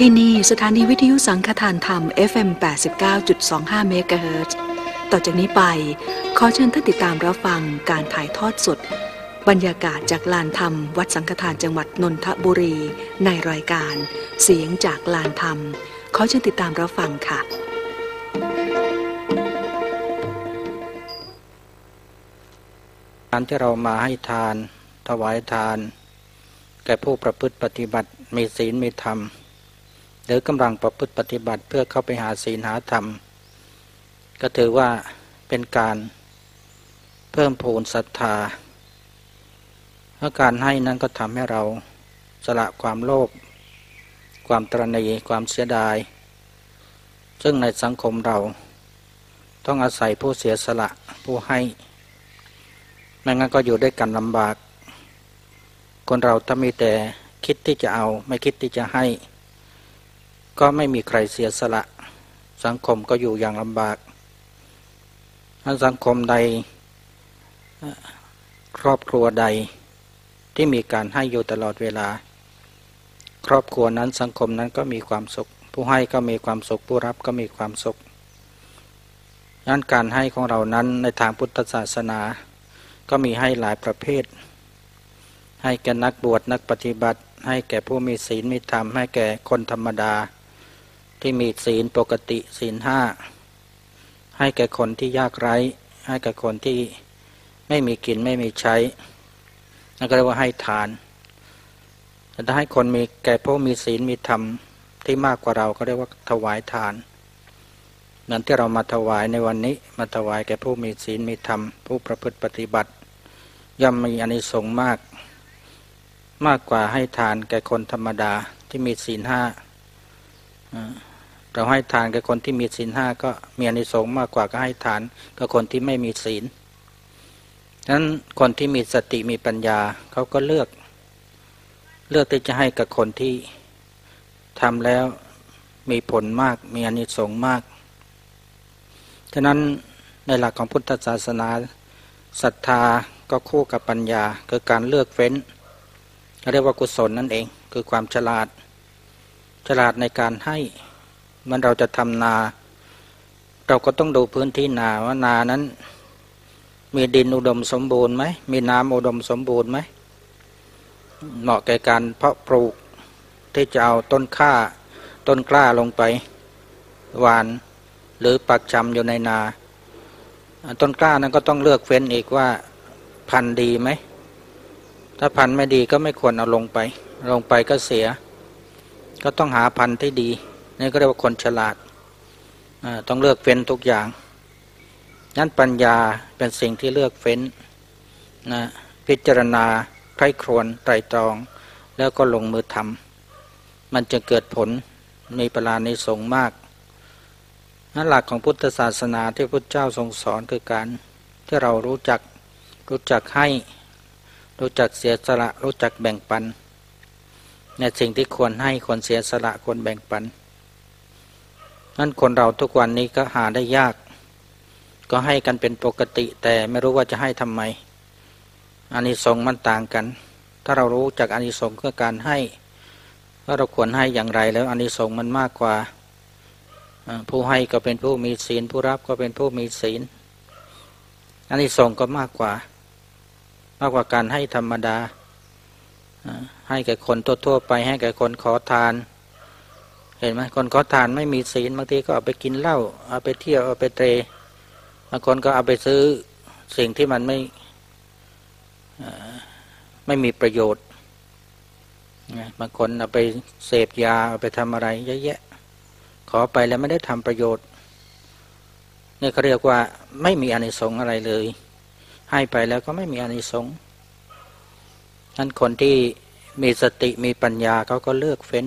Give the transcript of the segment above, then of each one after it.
ที่นี่สถานีวิทยุสังฆทานธรรม FM 89.25 เมกะเฮิรตซ์ต่อจากนี้ไปขอเชิญท่านติดตามรับฟังการถ่ายทอดสดบรรยากาศจากลานธรรมวัดสังฆทานจังหวัดนนทบุรีในรายการเสียงจากลานธรรมขอเชิญติดตามรับฟังค่ะการที่เรามาให้ทานถวายทานแก่ผู้ประพฤติปฏิบัติมีศีลมีธรรมหรือกำลังประพฤติปฏิบัติเพื่อเข้าไปหาศีลหาธรรมก็ถือว่าเป็นการเพิ่มพูนศรัทธาเพราะการให้นั้นก็ทำให้เราสละความโลภความตระหนี่ความเสียดายซึ่งในสังคมเราต้องอาศัยผู้เสียสละผู้ให้ไม่งั้นก็อยู่ด้วยกันลำบากคนเราถ้ามีแต่คิดที่จะเอาไม่คิดที่จะให้ก็ไม่มีใครเสียสละสังคมก็อยู่อย่างลำบากถ้าสังคมใดครอบครัวใดที่มีการให้อยู่ตลอดเวลาครอบครัวนั้นสังคมนั้นก็มีความสุขผู้ให้ก็มีความสุขผู้รับก็มีความสุขงั้นการให้ของเรานั้นในทางพุทธศาสนาก็มีให้หลายประเภทให้แก่นักบวชนักปฏิบัติให้แก่ผู้มีศีลมีธรรมให้แก่คนธรรมดาที่มีศีลปกติศีลห้าให้แก่คนที่ยากไร้ให้แก่คนที่ไม่มีกินไม่มีใช้นั่นก็เรียกว่าให้ทานแต่ให้คนมีแก่ผู้มีศีลมีธรรมที่มากกว่าเราก็เรียกว่าถวายทานนั้นที่เรามาถวายในวันนี้มาถวายแก่ผู้มีศีลมีธรรมผู้ประพฤติปฏิบัติย่อมมีอานิสงส์มากกว่าให้ทานแก่คนธรรมดาที่มีศีลห้าเราให้ทานแก่คนที่มีศีลห้าก็มีอานิสงส์มากกว่าก็ให้ทานกับคนที่ไม่มีศีลฉะนั้นคนที่มีสติมีปัญญาเขาก็เลือกที่จะให้กับคนที่ทำแล้วมีผลมากมีอานิสงส์มากฉะนั้นในหลักของพุทธศาสนาศรัทธาก็คู่กับปัญญาคือการเลือกเฟ้นเรียกว่ากุศลนั่นเองคือความฉลาดในการให้มันเราจะทำนาเราก็ต้องดูพื้นที่นาว่านานั้นมีดินอุดมสมบูรณ์ไหมมีน้ำอุดมสมบูรณ์ไหมเหมาะแก่การเพาะปลูกที่จะเอาต้นกล้าลงไปหวานหรือปักชำอยู่ในนาต้นกล้านั้นก็ต้องเลือกเฟ้นอีกว่าพันธุ์ดีไหมถ้าพันธุ์ไม่ดีก็ไม่ควรเอาลงไปก็เสียก็ต้องหาพันธุ์ที่ดีนี่ก็เรียกว่าคนฉลาดต้องเลือกเฟ้นทุกอย่างนั้นปัญญาเป็นสิ่งที่เลือกเฟ้นนะพิจารณาไตร่ครวญไตร่ตรองแล้วก็ลงมือทำมันจะเกิดผลมีประอานิสงส์มากนั่นหลักของพุทธศาสนาที่พุทธเจ้าทรงสอนคือการที่เรารู้จักให้รู้จักเสียสละรู้จักแบ่งปันในสิ่งที่ควรให้ควรเสียสละควรแบ่งปันนั่นคนเราทุกวันนี้ก็หาได้ยากก็ให้กันเป็นปกติแต่ไม่รู้ว่าจะให้ทำไมอานิสงส์มันต่างกันถ้าเรารู้จักอานิสงส์คือการให้ว่าเราควรให้อย่างไรแล้วอานิสงส์มันมากกว่าผู้ให้ก็เป็นผู้มีศีลผู้รับก็เป็นผู้มีศีลอานิสงส์ก็มากกว่าการให้ธรรมดาให้แก่คนทั่วไปให้แก่คนขอทานเห็นไหมคนขอทานไม่มีศีลบางทีก็เอาไปกินเหล้าเอาไปเที่ยวเอาไปเตะบางคนก็เอาไปซื้อสิ่งที่มันไม่มีประโยชน์บางคนเอาไปเสพยาเอาไปทำอะไรเยอะแยะขอไปแล้วไม่ได้ทำประโยชน์นี่เขาเรียกว่าไม่มีอานิสงส์อะไรเลยให้ไปแล้วก็ไม่มีอานิสงส์นั้นคนที่มีสติมีปัญญาเขาก็เลือกเฟ้น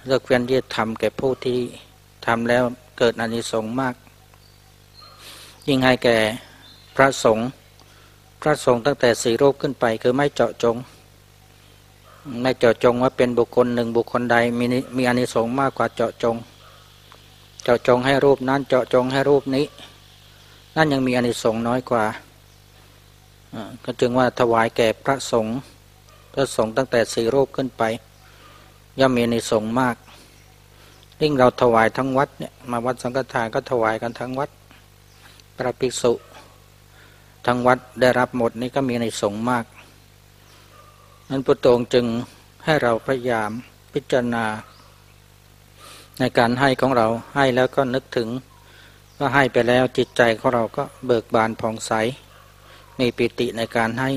ที่จะทำแก่ผู้ที่ทำแล้วเกิดอานิสงส์มากยิ่งให้แก่พระสงฆ์ตั้งแต่4รูปขึ้นไปคือไม่เจาะจงว่าเป็นบุคคลหนึ่งบุคคลใดมีอานิสงส์มากกว่าเจาะจงให้รูปนั้นเจาะจงให้รูปนี้นั่นยังมีอานิสงส์น้อยกว่าก็จึงว่าถวายแก่พระสงฆ์ตั้งแต่4รูปขึ้นไป ย่อมมีอานิสงส์มากยิ่งเราถวายทั้งวัดเนี่ยมาวัดสังฆทานก็ถวายกันทั้งวัดพระภิกษุทั้งวัดได้รับหมดนี่ก็มีอานิสงส์มากนั้นพระองค์จึงให้เราพยายามพิจารณาในการให้ของเราให้แล้วก็นึกถึงว่าให้ไปแล้วจิตใจของเราก็เบิกบานผ่องใสมีปิติในการให้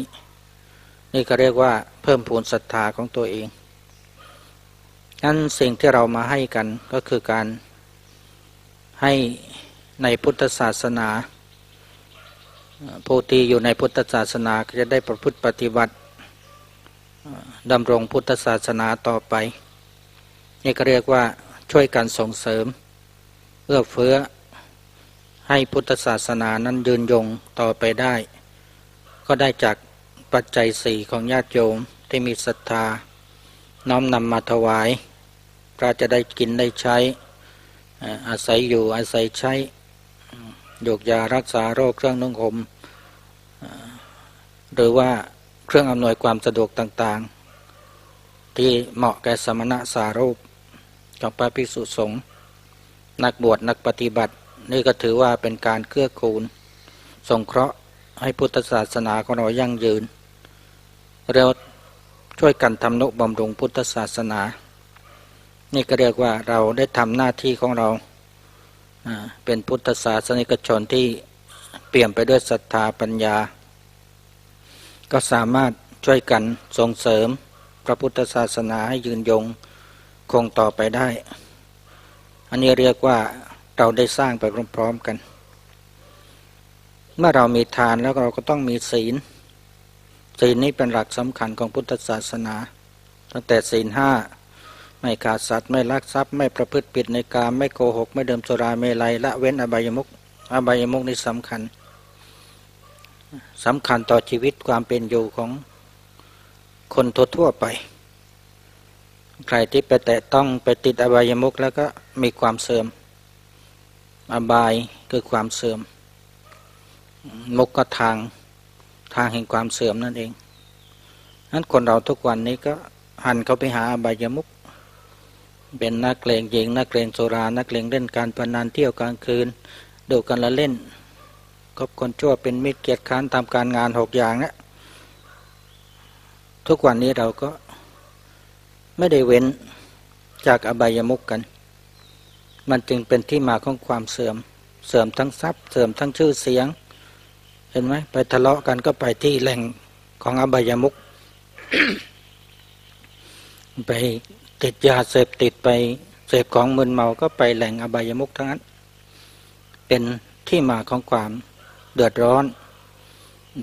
นี่ก็เรียกว่าเพิ่มพูนศรัทธาของตัวเองนั้นสิ่งที่เรามาให้กันก็คือการให้ในพุทธศาสนาผู้ที่อยู่ในพุทธศาสนาก็จะได้ประพฤติปฏิบัติดำรงพุทธศาสนาต่อไปนี่ก็เรียกว่าช่วยกันส่งเสริมเอื้อเฟื้อให้พุทธศาสนานั้นยืนยงต่อไปได้ก็ได้จากปัจจัยสี่ของญาติโยมที่มีศรัทธาน้อมนำมาถวายพระจะได้กินได้ใช้อาศัยอยู่อาศัยใช้โยกยารักษาโรคเครื่องนุ่งห่มหรือว่าเครื่องอำนวยความสะดวกต่างๆที่เหมาะแก่สมณะสารูปของพระภิกษุสงฆ์นักบวชนักปฏิบัตินี่ก็ถือว่าเป็นการเกื้อกูลสงเคราะห์ให้พุทธศาสนาของเรายั่งยืนเราช่วยกันทำนุบำรุงพุทธศาสนานี่ก็เรียกว่าเราได้ทำหน้าที่ของเราเป็นพุทธศาสนิกชนที่เปี่ยมไปด้วยศรัทธาปัญญาก็สามารถช่วยกันส่งเสริมพระพุทธศาสนาให้ยืนยงคงต่อไปได้อันนี้เรียกว่าเราได้สร้างไปพร้อมๆกันเมื่อเรามีทานแล้วเราก็ต้องมีศีลศีลนี้เป็นหลักสำคัญของพุทธศาสนาตั้งแต่ศีลห้าไม่ฆ่าสัตว์ไม่ลักทรัพย์ไม่ประพฤติผิดในกามไม่โกหกไม่ดื่มสุราเมลัยละเว้นอบายมุขนี่สำคัญต่อชีวิตความเป็นอยู่ของคนทั่วๆไปใครที่ไปแตะต้องไปติดอบายมุขแล้วก็มีความเสื่อมอบายคือความเสื่อมมุขก็ทางแห่งความเสื่อมนั่นเองนั้นคนเราทุกวันนี้ก็หันเข้าไปหาอบายมุขเป็นนักเลงหญิงนักเลงสุรานักเลงเล่นการพนันเที่ยวกลางคืนดูกันละเล่นคบคนชั่วเป็นมิตรเกียรติค้านทำการงาน6อย่างนะทุกวันนี้เราก็ไม่ได้เว้นจากอบายมุขกันมันจึงเป็นที่มาของความเสื่อมทั้งทรัพย์เสื่อมทั้งชื่อเสียงเห็นไหมไปทะเลาะกันก็ไปที่แหล่งของอบายมุข ไปติดยาเสพติดไปเสพของมึนเมาก็ไปแหล่งอบายมุขทั้งนั้นเป็นที่มาของความเดือดร้อน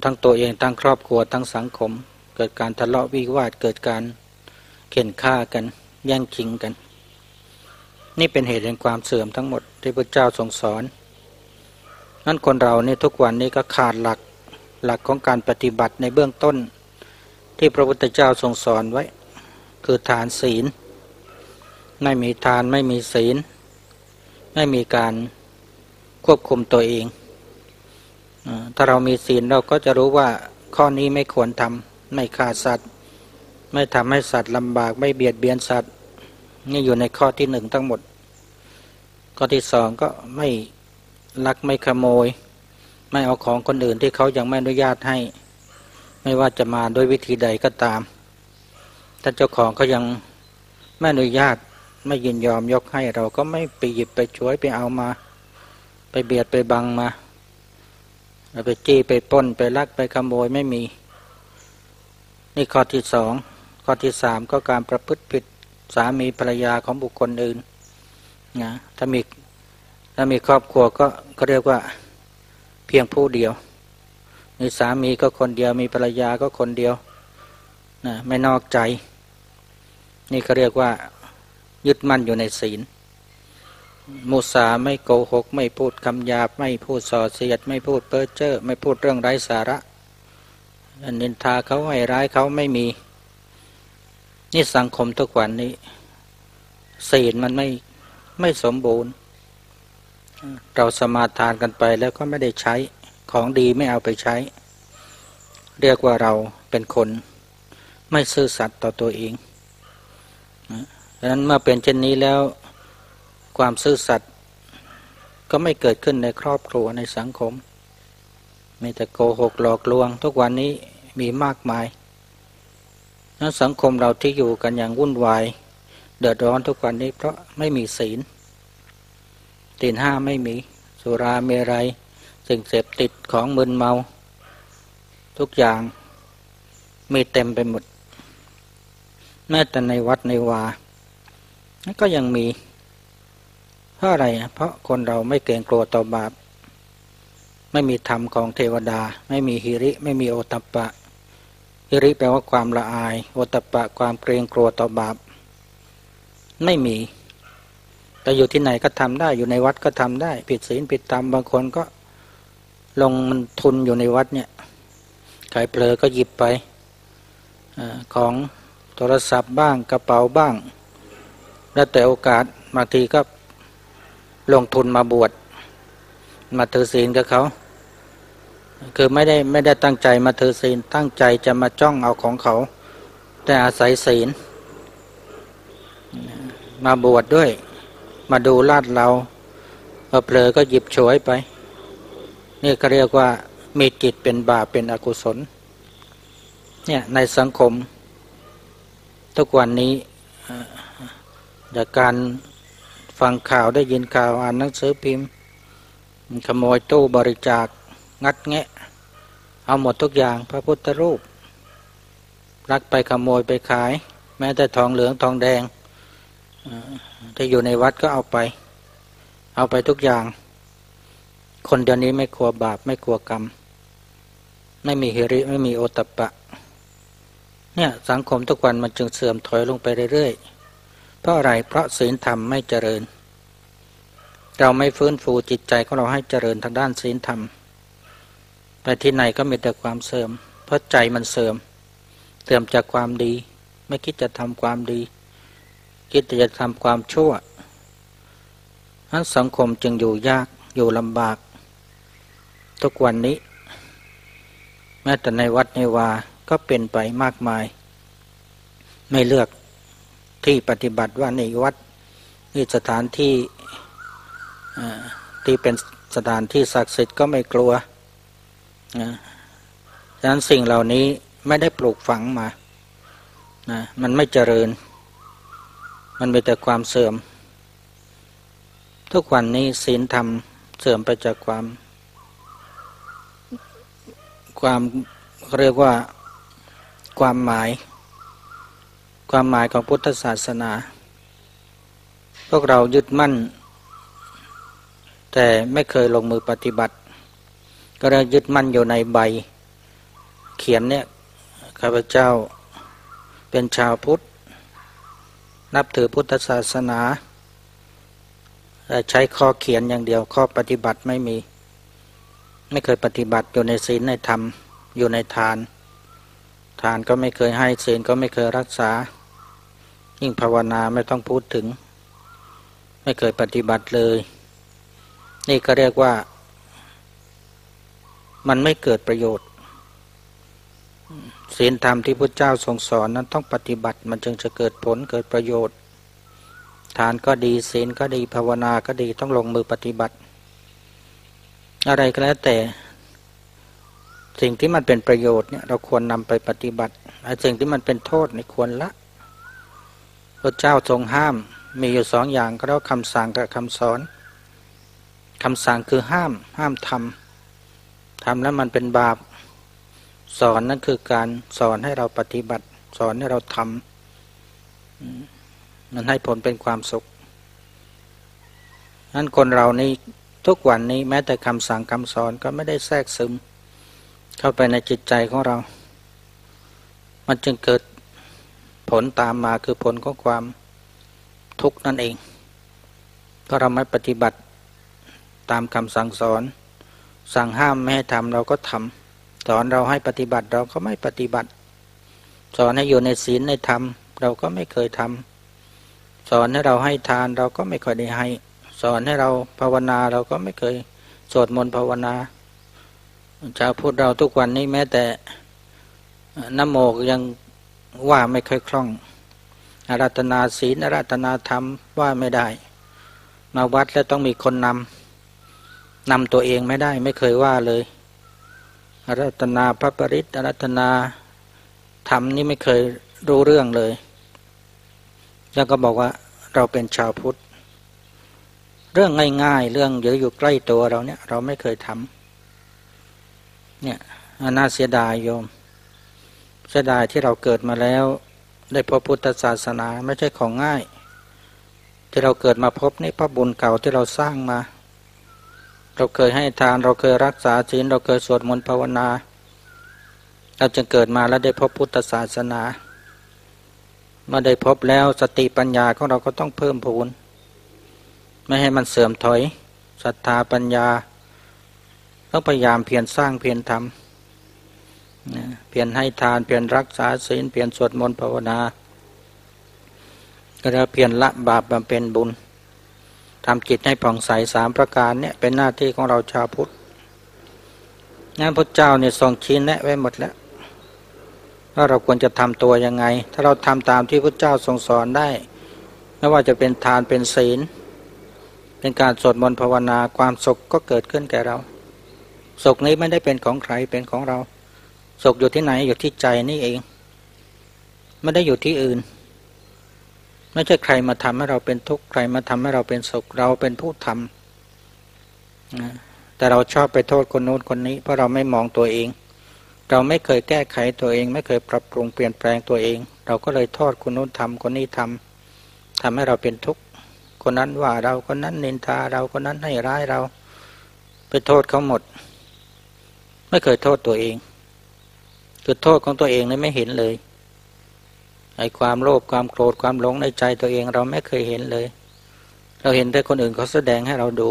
ทั้งตัวเองทั้งครอบครัวทั้งสังคมเกิดการทะเลาะวิวาทเกิดการเข่นฆ่ากันแย่งชิงกันนี่เป็นเหตุแห่งความเสื่อมทั้งหมดที่พระเจ้าทรงสอนนั่นคนเราเนี่ยทุกวันนี้ก็ขาดหลักของการปฏิบัติในเบื้องต้นที่พระพุทธเจ้าทรงสอนไว้คือทานศีลไม่มีทานไม่มีศีลไม่มีการควบคุมตัวเองถ้าเรามีศีลเราก็จะรู้ว่าข้อนี้ไม่ควรทำไม่ฆ่าสัตว์ไม่ทำให้สัตว์ลำบากไม่เบียดเบียนสัตว์นี่อยู่ในข้อที่หนึ่งทั้งหมดข้อที่สองก็ไม่ลักไม่ขโมยไม่เอาของคนอื่นที่เขายังไม่อนุญาตให้ไม่ว่าจะมาด้วยวิธีใดก็ตามถ้าเจ้าของเขายังไม่อนุญาตไม่ยินยอมยกให้เราก็ไม่ไปหยิบไปช่วยไปเอามาไปเบียดไปบังมาไปจี้ไปปล้นไปลักไปขโมยไม่มีนี่ข้อที่สองข้อที่สามก็การประพฤติผิดสามีภรรยาของบุคคลอื่นนะถ้ามีครอบครัวก็เรียกว่าเพียงผู้เดียวมีสามีก็คนเดียวมีภรรยาก็คนเดียวนะไม่นอกใจนี่ก็เรียกว่ายึดมั่นอยู่ในศีลมุสาไม่โกหกไม่พูดคำหยาบไม่พูดส่อเสียดไม่พูดเพ้อเจ้อไม่พูดเรื่องไร้สาระนินทาเขาให้ร้ายเขาไม่มีนี่สังคมทุกวันนี้ศีลมันไม่สมบูรณ์เราสมาทานกันไปแล้วก็ไม่ได้ใช้ของดีไม่เอาไปใช้เรียกว่าเราเป็นคนไม่ซื่อสัตย์ต่อตัวเอง ดังนั้นเมื่อเป็นเช่นนี้แล้วความซื่อสัตย์ก็ไม่เกิดขึ้นในครอบครัวในสังคมมีแต่โกหกหลอกลวงทุกวันนี้มีมากมายนั้นสังคมเราที่อยู่กันอย่างวุ่นวายเดือดร้อนทุกวันนี้เพราะไม่มีศีลศีลห้าไม่มีสุราเมรัยสิ่งเสพติดของมึนเมาทุกอย่างมีเต็มไปหมดแม้แต่ในวัดในวาก็ยังมีเพราะอะไรเพราะคนเราไม่เกรงกลัวต่อบาปไม่มีธรรมของเทวดาไม่มีหิริไม่มีโอตัปปะหิริแปลว่าความละอายโอตัปปะความเกรงกลัวต่อบาปไม่มีแต่อยู่ที่ไหนก็ทำได้อยู่ในวัดก็ทำได้ผิดศีลผิดธรรมบางคนก็ลงมันทุนอยู่ในวัดเนี่ยใครเผลอก็หยิบไปของโทรศัพท์บ้างกระเป๋าบ้างแล้วแต่โอกาสบางทีก็ลงทุนมาบวชมาถือศีลกับเขาคือไม่ได้ตั้งใจมาถือศีลตั้งใจจะมาจ้องเอาของเขาแต่อาศัยศีลมาบวชด้วยมาดูลาดเราเผลอก็หยิบฉวยไปนี่เขาเรียกว่ามีจิตเป็นบาปเป็นอกุศลเนี่ยในสังคมทุกวันนี้จากการฟังข่าวได้ยินข่าวอ่านหนังสือพิมพ์ขโมยตู้บริจาคงัดแงะเอาหมดทุกอย่างพระพุทธรูปลักไปขโมยไปขายแม้แต่ทองเหลืองทองแดงที่อยู่ในวัดก็เอาไปทุกอย่างคนเดี๋ยวนี้ไม่กลัวบาปไม่กลัวกรรมไม่มีหิริไม่มีโอตตัปปะเนี่ยสังคมทุกวันมันจึงเสื่อมถอยลงไปเรื่อยๆเพราะอะไรเพราะศีลธรรมไม่เจริญเราไม่ฟื้นฟูจิตใจของเราให้เจริญทางด้านศีลธรรมไปที่ไหนก็มีแต่ความเสื่อมเพราะใจมันเสื่อมจากความดีไม่คิดจะทำความดีคิดจะทำความชั่วนั้นสังคมจึงอยู่ยากอยู่ลำบากทุกวันนี้แม้แต่ในวัดในวาก็เป็นไปมากมายไม่เลือกที่ปฏิบัติว่าในวัดนี่สถานที่ที่เป็นสถานที่ศักดิ์สิทธิ์ก็ไม่กลัวฉะนั้นสิ่งเหล่านี้ไม่ได้ปลูกฝังมามันไม่เจริญมันมีแต่ความเสื่อมทุกวันนี้ศีลธรรมเสื่อมไปจากความเรียกว่าความหมายของพุทธศาสนาพวกเรายึดมั่นแต่ไม่เคยลงมือปฏิบัติก็เลยยึดมั่นอยู่ในใบเขียนเนี่ยข้าพเจ้าเป็นชาวพุทธนับถือพุทธศาสนาแต่ใช้ข้อเขียนอย่างเดียวข้อปฏิบัติไม่มีไม่เคยปฏิบัติอยู่ในศีลในธรรมอยู่ในทานก็ไม่เคยให้ศีลก็ไม่เคยรักษายิ่งภาวนาไม่ต้องพูดถึงไม่เคยปฏิบัติเลยนี่ก็เรียกว่ามันไม่เกิดประโยชน์ศีลธรรมที่พระเจ้าทรงสอนนั้นต้องปฏิบัติมันจึงจะเกิดผลเกิดประโยชน์ทานก็ดีศีลก็ดีภาวนาก็ดีต้องลงมือปฏิบัติอะไรก็แล้วแต่สิ่งที่มันเป็นประโยชน์เนี่ยเราควรนำไปปฏิบัติสิ่งที่มันเป็นโทษนี่ควรละพระเจ้าทรงห้ามมีอยู่สองอย่างก็เรียกคำสั่งกับคำสอนคำสั่งคือห้ามทำแล้วมันเป็นบาปสอนนั่นคือการสอนให้เราปฏิบัติสอนให้เราทำมันให้ผลเป็นความสุขนั้นคนเรานี่ทุกวันนี้แม้แต่คำสั่งคำสอนก็ไม่ได้แทรกซึมเข้าไปในจิตใจของเรามันจึงเกิดผลตามมาคือผลของความทุกข์นั่นเองถ้าเราไม่ปฏิบัติตามคำสั่งสอนสั่งห้ามไม่ให้ทำเราก็ทำสอนเราให้ปฏิบัติเราก็ไม่ปฏิบัติสอนให้อยู่ในศีลในธรรมเราก็ไม่เคยทำสอนให้เราให้ทานเราก็ไม่เคยได้ให้สอนให้เราภาวนาเราก็ไม่เคยสวดมนต์ภาวนาชาวพุทธเราทุกวันนี้แม้แต่นะโมยังว่าไม่ค่อยคล่อง อาราธนาศีลอาราธนาธรรมว่าไม่ได้มาวัดแล้วต้องมีคนนำตัวเองไม่ได้ไม่เคยว่าเลยอาราธนาพระปริตอาราธนาธรรมนี่ไม่เคยรู้เรื่องเลยแล้วก็บอกว่าเราเป็นชาวพุทธเรื่องง่ายๆเรื่องเยอะอยู่ใกล้ตัวเราเนี่ยเราไม่เคยทำเนี่ยน่าเสียดายโยมเสียดายที่เราเกิดมาแล้วได้พบพุทธศาสนาไม่ใช่ของง่ายที่เราเกิดมาพบนี่พระบุญเก่าที่เราสร้างมาเราเคยให้ทานเราเคยรักษาศีลเราเคยสวดมนต์ภาวนาเราจึงเกิดมาแล้วได้พบพุทธศาสนาเมื่อได้พบแล้วสติปัญญาของเราก็ต้องเพิ่มพูนไม่ให้มันเสื่อมถอยศรัทธาปัญญาต้องพยายามเพียรสร้างเพียรทำเพียรให้ทานเพียรรักษาศีลเพียรสวดมนต์ภาวนาก็จะเพียรละบาปบำเพ็ญบุญทำจิตให้ผ่องใส3ประการเนี่ยเป็นหน้าที่ของเราชาวพุทธงานพระเจ้าเนี่ยทรงชี้แนะไว้หมดแล้วว่าเราควรจะทำตัวยังไงถ้าเราทำตามที่พระเจ้าทรงสอนได้ไม่ว่าจะเป็นทานเป็นศีลเป็นการสวดมนต์ภาวนาความสุขก็เกิดขึ้นแก่เราสุขนี้ไม่ได้เป็นของใครเป็นของเราสุขอยู่ที่ไหนอยู่ที่ใจนี่เองไม่ได้อยู่ที่อื่นไม่ใช่ใครมาทำให้เราเป็นทุกข์ใครมาทำให้เราเป็นสุขเราเป็นผู้ทำนะแต่เราชอบไปโทษคนโน้นคนนี้เพราะเราไม่มองตัวเองเราไม่เคยแก้ไขตัวเองไม่เคยปรับปรุงเปลี่ยนแปลงตัวเองเราก็เลยโทษคนโน้นทำคนนี้ทำให้เราเป็นทุกข์คนนั้นว่าเราคนนั้นนินทาเราคนนั้นให้ร้ายเราไปโทษเขาหมดไม่เคยโทษตัวเองจุดโทษของตัวเองนี่ไม่เห็นเลยไอ้ความโลภความโกรธความหลงในใจตัวเองเราไม่เคยเห็นเลยเราเห็นแต่คนอื่นเขาแสดงให้เราดู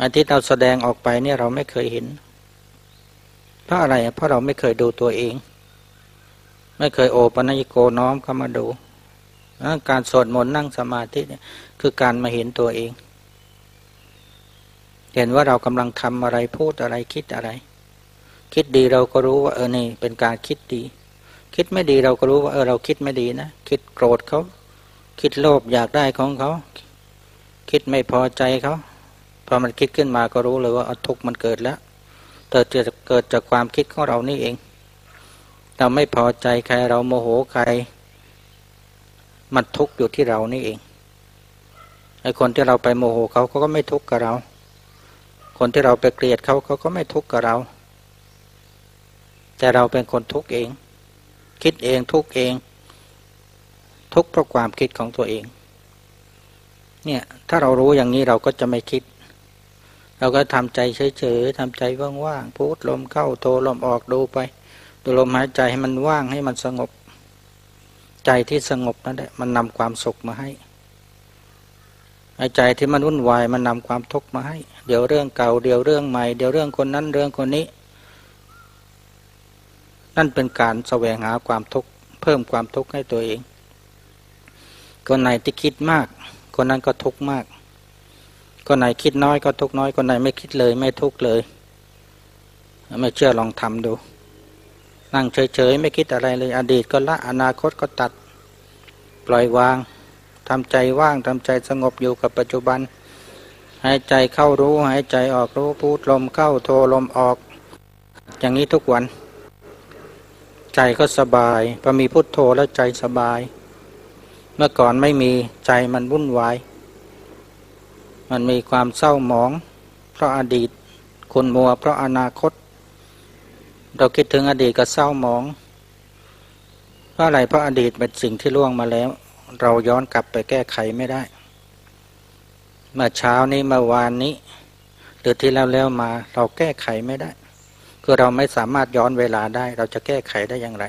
อันที่เราแสดงออกไปเนี่ยเราไม่เคยเห็นเพราะอะไรเพราะเราไม่เคยดูตัวเองไม่เคยโอปัญญิโกน้อมเข้ามาดูการสวดมนต์นั่งสมาธิเนี่ยคือการมาเห็นตัวเองเห็นว่าเรากำลังทำอะไรพูดอะไรคิดอะไรคิดดีเราก็รู้ว่านี่เป็นการคิดดีคิดไม่ดีเราก็รู้ว่าเราคิดไม่ดีนะคิดโกรธเขาคิดโลภอยากได้ของเขาคิดไม่พอใจเขาพอมันคิดขึ้นมาก็รู้เลยว่าทุกข์มันเกิดแล้วแต่จะเกิดจากความคิดของเรานี่เองเราไม่พอใจใครเราโมโหใครมันทุกข์อยู่ที่เรานี่เองไอ้คนที่เราไปโมโหเขาเขาก็ไม่ทุกข์กับเราคนที่เราไปเกลียดเขาเขาก็ไม่ทุกข์กับเราแต่เราเป็นคนทุกข์เองคิดเองทุกข์เองทุกข์เพราะความคิดของตัวเองเนี่ยถ้าเรารู้อย่างนี้เราก็จะไม่คิดเราก็ทำใจเฉยๆทำใจว่างๆพูดลมเข้าโทลมออกดูไปดูลมหายใจให้มันว่างให้มันสงบใจที่สงบนั่นแหละมันนำความสุขมาให้ใจที่มันวุ่นวายมันนำความทุกข์มาให้เดี๋ยวเรื่องเก่าเดี๋ยวเรื่องใหม่เดี๋ยวเรื่องคนนั้นเรื่องคนนี้นั่นเป็นการแสวงหาความทุกข์เพิ่มความทุกข์ให้ตัวเองคนไหนที่คิดมากคนนั้นก็ทุกข์มากคนไหนคิดน้อยก็ทุกข์น้อยคนไหนไม่คิดเลยไม่ทุกข์เลยไม่เชื่อลองทำดูนั่งเฉยๆไม่คิดอะไรเลยอดีตก็ละอนาคตก็ตัดปล่อยวางทำใจว่างทำใจสงบอยู่กับปัจจุบันหายใจเข้ารู้หายใจออกรู้พูดลมเข้าโทลมออกอย่างนี้ทุกวันใจก็สบายพอมีพุทโธแล้วใจสบายเมื่อก่อนไม่มีใจมันวุ่นวายมันมีความเศร้าหมองเพราะอดีตขุ่นมัวเพราะอนาคตเราคิดถึงอดีตก็เศร้าหมองเพราะอะไรเพราะอดีตเป็นสิ่งที่ล่วงมาแล้วเราย้อนกลับไปแก้ไขไม่ได้เมื่อเช้านี้เมื่อวานนี้หรือที่แล้วมาเราแก้ไขไม่ได้คือเราไม่สามารถย้อนเวลาได้เราจะแก้ไขได้อย่างไร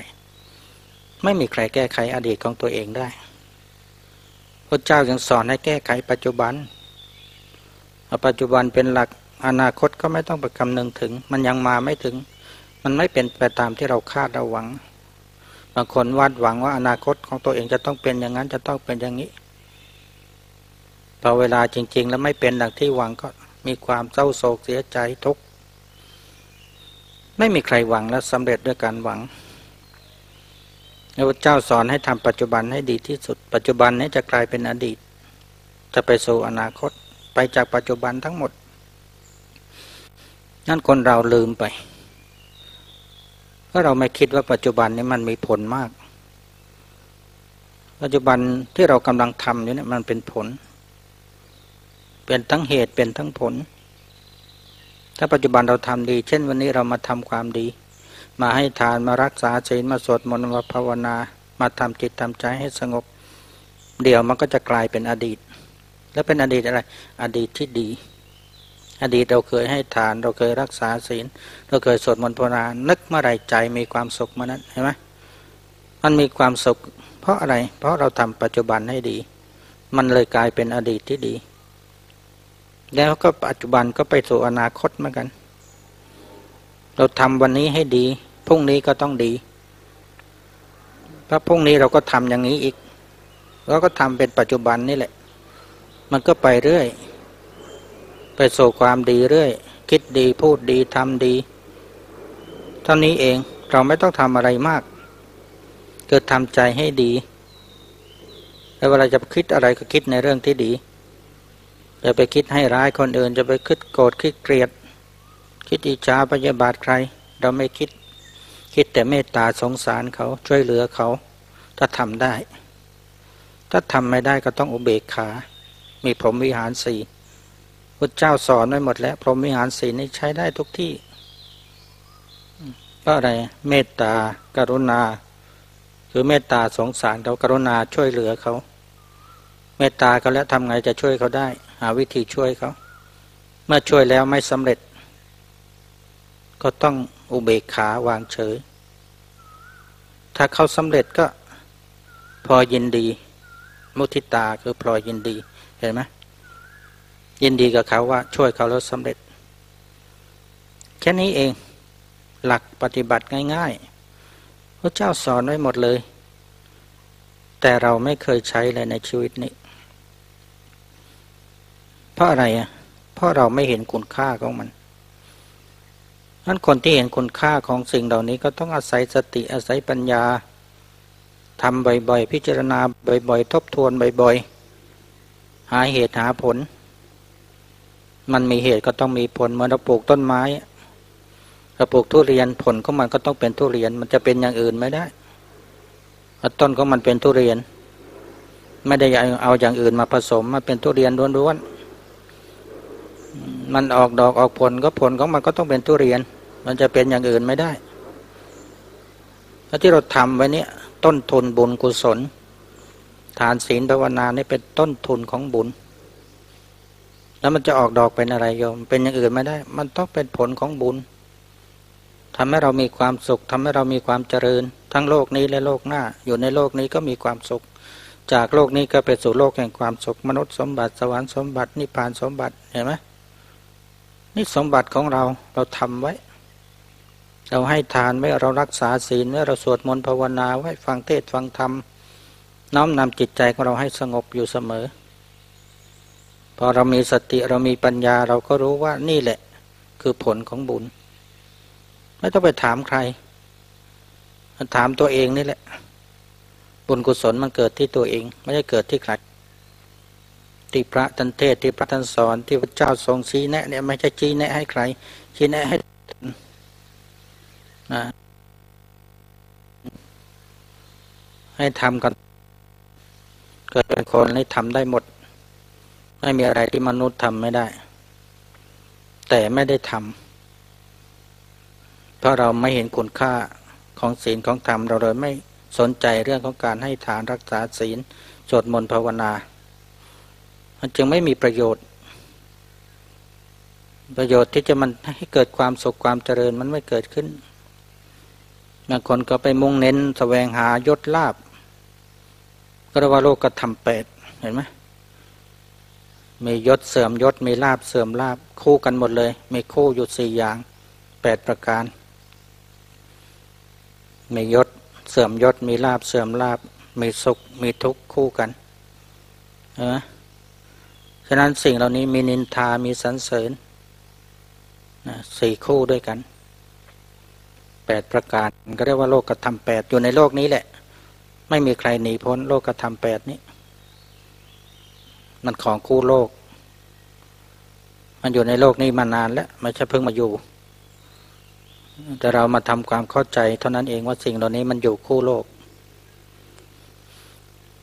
ไม่มีใครแก้ไขอดีตของตัวเองได้พระเจ้าจึงสอนให้แก้ไขปัจจุบันเอาปัจจุบันเป็นหลักอนาคตก็ไม่ต้องไปคำนึงถึงมันยังมาไม่ถึงมันไม่เป็นไปตามที่เราคาดเราหวังบางคนวาดหวังว่าอนาคตของตัวเองจะต้องเป็นอย่างนั้นจะต้องเป็นอย่างนี้พอเวลาจริงๆแล้วไม่เป็นดังที่หวังก็มีความเศร้าโศกเสียใจทุกข์ไม่มีใครหวังและสำเร็จด้วยการหวัง พระพุทธเจ้าสอนให้ทำปัจจุบันให้ดีที่สุดปัจจุบันนี้จะกลายเป็นอดีตจะไปสู่อนาคตไปจากปัจจุบันทั้งหมดนั่นคนเราลืมไปเพราะเราไม่คิดว่าปัจจุบันนี้มันมีผลมากปัจจุบันที่เรากำลังทำอยู่เนี่ยมันเป็นผลเป็นทั้งเหตุเป็นทั้งผลถ้าปัจจุบันเราทำดีเช่นวันนี้เรามาทำความดีมาให้ทานมารักษาศีลมาสวดมนต์มาภาวนามาทำจิตทำใจให้สงบเดี๋ยวมันก็จะกลายเป็นอดีตแล้วเป็นอดีตอะไรอดีตที่ดีอดีตเราเคยให้ทานเราเคยรักษาศีลเราเคยสวดมนต์ภาวนานึกเมื่อไรใจมีความสุขเมื่อนั้นเห็นไหมมันมีความสุขเพราะอะไรเพราะเราทำปัจจุบันให้ดีมันเลยกลายเป็นอดีตที่ดีแล้วก็ปัจจุบันก็ไปสู่อนาคตเหมือนกันเราทำวันนี้ให้ดีพรุ่งนี้ก็ต้องดีถ้าพรุ่งนี้เราก็ทำอย่างนี้อีกเราก็ทำเป็นปัจจุบันนี่แหละมันก็ไปเรื่อยไปสู่ความดีเรื่อยคิดดีพูดดีทำดีเท่านี้เองเราไม่ต้องทำอะไรมากก็ทำใจให้ดีแล้วเวลาจะคิดอะไรก็คิดในเรื่องที่ดีจะไปคิดให้ร้ายคนอื่นจะไปคิดโกรธคิดเกลียดคิดอิจฉาพยาบาทใครเราไม่คิดคิดแต่เมตตาสงสารเขาช่วยเหลือเขาถ้าทำได้ถ้าทำไม่ได้ก็ต้องอุเบกขามีพรหมวิหารสี่พุทธเจ้าสอนไว้หมดแล้วพรหมวิหารสี่นี่ใช้ได้ทุกที่เพราะอะไรเมตตากรุณาคือเมตตาสงสารเขากรุณาช่วยเหลือเขาเมตตาเขาแล้วทำไงจะช่วยเขาได้หาวิธีช่วยเขาเมื่อช่วยแล้วไม่สำเร็จก็ต้องอุเบกขาวางเฉยถ้าเขาสำเร็จก็พอยินดีมุทิตาคือพลอยยินดีเห็นไหมยินดีกับเขาว่าช่วยเขาแล้วสำเร็จแค่นี้เองหลักปฏิบัติง่ายๆพระเจ้าสอนไว้หมดเลยแต่เราไม่เคยใช้เลยในชีวิตนี้เพราะอะไรอ่ะเพราะเราไม่เห็นคุณค่าของมันนั้นคนที่เห็นคุณค่าของสิ่งเหล่านี้ก็ต้องอาศัยสติอาศัยปัญญาทำบ่อยๆพิจารณาบ่อยๆทบทวนบ่อยๆหาเหตุหาผลมันมีเหตุก็ต้องมีผลเหมือนเราปลูกต้นไม้เราปลูกทุเรียนผลของมันก็ต้องเป็นทุเรียนมันจะเป็นอย่างอื่นไม่ได้ต้นของมันเป็นทุเรียนไม่ได้เอาอย่างอื่นมาผสมมาเป็นทุเรียนล้วนๆมันออกดอกออกผลก็ผลของมันก็ต้องเป็นทุเรียนมันจะเป็นอย่างอื่นไม่ได้แล้วที่เราทำไว้เนี่ยต้นทุนบุญกุศลทานศีลภาวนานี่เป็นต้นทุนของบุญแล้วมันจะออกดอกเป็นอะไรโยมเป็นอย่างอื่นไม่ได้มันต้องเป็นผลของบุญทำให้เรามีความสุขทำให้เรามีความเจริญทั้งโลกนี้และโลกหน้าอยู่ในโลกนี้ก็มีความสุขจากโลกนี้ก็ไปสู่โลกแห่งความสุขมนุษย์สมบัติสวรรค์สมบัตินิพพานสมบัติเห็นไหมนี่สมบัติของเราทำไว้เราให้ทานไว้เรารักษาศีลไว้เราสวดมนต์ภาวนาไว้ฟังเทศน์ฟังธรรมน้อมนำจิตใจของเราให้สงบอยู่เสมอพอเรามีสติเรามีปัญญาเราก็รู้ว่านี่แหละคือผลของบุญไม่ต้องไปถามใครถามตัวเองนี่แหละบุญกุศลมันเกิดที่ตัวเองไม่ได้เกิดที่ใครที่พระท่านเทศน์ที่พระท่านสอนที่พระเจ้าทรงชี้แนะเนี่ยไม่ใช่ชี้แนะให้ใครชี้แนะให้ให้ทำกันเกิดเป็นคนให้ทำได้หมดไม่มีอะไรที่มนุษย์ทำไม่ได้แต่ไม่ได้ทำเพราะเราไม่เห็นคุณค่าของศีลของธรรมเราเลยไม่สนใจเรื่องของการให้ทานรักษาศีลสวดมนต์ภาวนามันจึงไม่มีประโยชน์ที่จะมันให้เกิดความสุขความเจริญมันไม่เกิดขึ้นบางคนก็ไปมุ่งเน้นแสวงหายศลาภก็เรียกว่าโลกกระทำแปดเห็นไหมมียศเสื่อมยศมีลาภเสื่อมลาภคู่กันหมดเลยมีคู่อยู่4อย่าง8ประการมียศเสื่อมยศมีลาภเสื่อมลาภมีสุขมีทุกข์คู่กันฉะนั้นสิ่งเหล่านี้มีนินทามีสรรเสริญ4คู่ด้วยกัน8ประการก็เรียกว่าโลกธรรม8อยู่ในโลกนี้แหละ ไม่มีใครหนีพ้นโลกธรรมแปดนี้มันของคู่โลกมันอยู่ในโลกนี้มานานแล้วไม่ใช่เพิ่งมาอยู่แต่เรามาทำความเข้าใจเท่านั้นเองว่าสิ่งเหล่านี้มันอยู่คู่โลก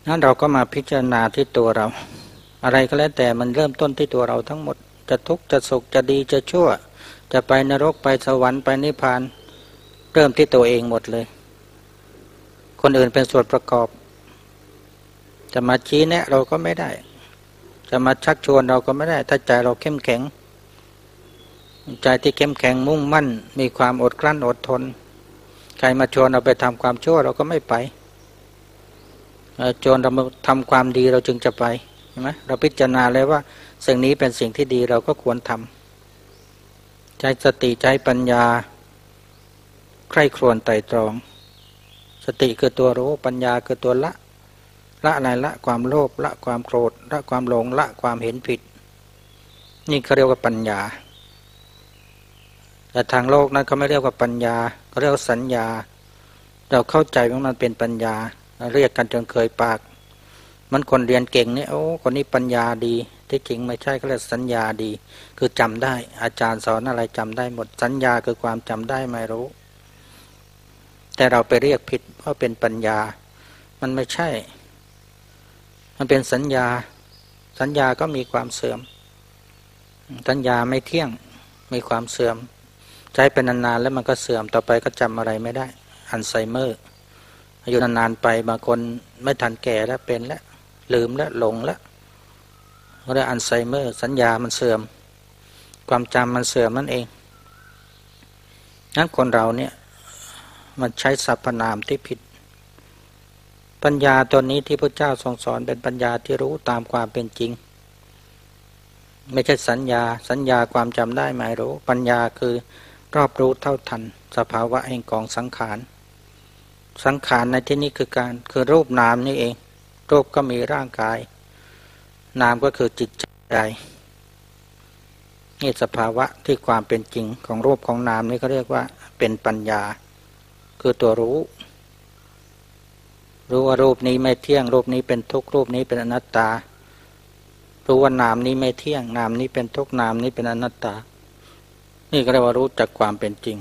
นั้นเราก็มาพิจารณาที่ตัวเราอะไรก็แล้วแต่มันเริ่มต้นที่ตัวเราทั้งหมดจะทุกข์จะสุขจะดีจะชั่วจะไปนรกไปสวรรค์ไปนิพพานเริ่มที่ตัวเองหมดเลยคนอื่นเป็นส่วนประกอบจะมาชี้แนะเราก็ไม่ได้จะมาชักชวนเราก็ไม่ได้ถ้าใจเราเข้มแข็งใจที่เข้มแข็งมุ่งมั่นมีความอดกลั้นอดทนใครมาชวนเราไปทำความชั่วเราก็ไม่ไปชวนเราทำความดีเราจึงจะไปใช่ไหมเราพิจารณาเลยว่าสิ่งนี้เป็นสิ่งที่ดีเราก็ควรทำใจสติใจปัญญาใคร่ครวญไตร่ตรองสติคือตัวรู้ปัญญาคือตัวละละอะไรละความโลภละความโกรธละความหลงละความเห็นผิดนี่เขาเรียกว่าปัญญาแต่ทางโลกนั้นเขาไม่เรียกว่าปัญญาเขาเรียกสัญญาเราเข้าใจว่ามันเป็นปัญญาเรียกกันจนเคยปากมันคนเรียนเก่งเนี่ยโอ้คนนี้ปัญญาดีที่จริงไม่ใช่เขาเรียกสัญญาดีคือจำได้อาจารย์สอนอะไรจำได้หมดสัญญาคือความจำได้ไม่รู้แต่เราไปเรียกผิดว่าเป็นปัญญามันไม่ใช่มันเป็นสัญญาสัญญาก็มีความเสื่อมสัญญาไม่เที่ยงมีความเสื่อมใช้ไปนานๆแล้วมันก็เสื่อมต่อไปก็จำอะไรไม่ได้อัลไซเมอร์อายุนานๆไปบางคนไม่ทันแก่แล้วเป็นแล้วลืมแล้วหลงแล้วเรียกอัลไซเมอร์สัญญามันเสื่อมความจำมันเสื่อมนั่นเองนั้นคนเราเนี่ยมันใช้สรรพนามที่ผิดปัญญาตัวนี้ที่พระเจ้าทรงสอนเป็นปัญญาที่รู้ตามความเป็นจริงไม่ใช่สัญญาสัญญาความจำได้หมายรู้ปัญญาคือรอบรู้เท่าทันสภาวะแห่งกองสังขารสังขารในที่นี้คือการคือรูปนามนี่เองรูปก็มีร่างกายนามก็คือจิตใจนี่สภาวะที่ความเป็นจริงของรูปของนามนี่ก็เรียกว่าเป็นปัญญาคือตัวรู้รู้ว่ารูปนี้ไม่เที่ยงรูปนี้เป็นทุกข์รูปนี้เป็นอนัตตารู้ว่านามนี้ไม่เที่ยงนามนี้เป็นทุกข์นามนี้เป็นอนัตตานี่ก็เรียกว่ารู้จักความเป็นจริง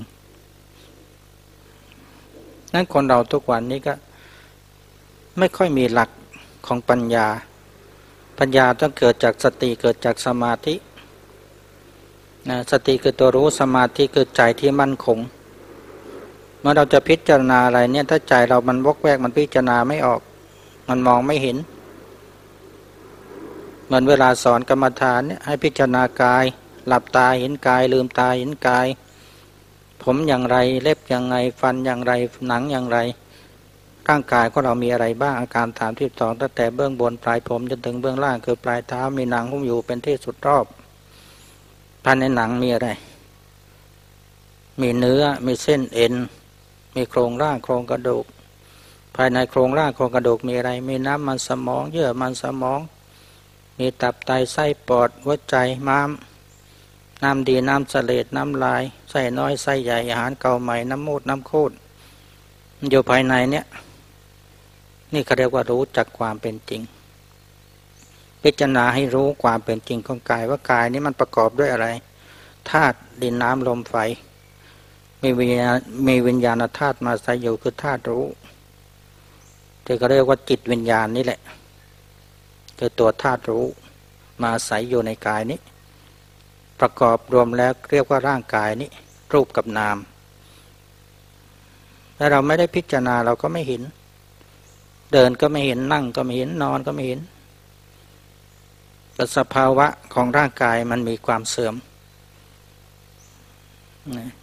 นั้นคนเราทุกวันนี้ก็ไม่ค่อยมีหลักของปัญญาปัญญาต้องเกิดจากสติเกิดจากสมาธิสติคือตัวรู้สมาธิคือใจที่มั่นคงเมื่อเราจะพิจารณาอะไรเนี่ยถ้าใจเรามันวกแวกมันพิจารณาไม่ออกมันมองไม่เห็นเหมือนเวลาสอนกรรมฐานเนี่ยให้พิจารณากายหลับตาเห็นกายลืมตาเห็นกายผมอย่างไรเล็บอย่างไรฟันอย่างไรหนังอย่างไรร่างกายของเรามีอะไรบ้างอาการ32ตั้งแต่เบื้องบนปลายผมจนถึงเบื้องล่างคือปลายเท้ามีหนังหุ้มอยู่เป็นที่สุดรอบภายในหนังมีอะไรมีเนื้อมีเส้นเอ็นมีโครงร่างโครงกระดูกภายในโครงร่างโครงกระดูกมีอะไรมีน้ำมันสมองเยื่อมันสมองมีตับไตไส้ปอดหัวใจม้ามน้ำดีน้ำเสลดน้ำลายไส้น้อยไส้ใหญ่อาหารเก่าใหม่น้ำมูดน้ำคูดอยู่ภายในเนี่ยนี่เขาเรียกว่ารู้จักความเป็นจริงพิจารณาให้รู้ความเป็นจริงของกายว่ากายนี้มันประกอบด้วยอะไรธาตุดินน้ำลมไฟมีวิญญาณธาตุมาใส่อยู่คือธาตุรู้ที่เขาเรียกว่าจิตวิญญาณนี่แหละคือตัวธาตุรู้มาใส่อยู่ในกายนี้ประกอบรวมแล้วเรียกว่าร่างกายนี้รูปกับนามถ้าเราไม่ได้พิจารณาเราก็ไม่เห็นเดินก็ไม่เห็นนั่งก็ไม่เห็นนอนก็ไม่เห็นแต่สภาวะของร่างกายมันมีความเสื่อม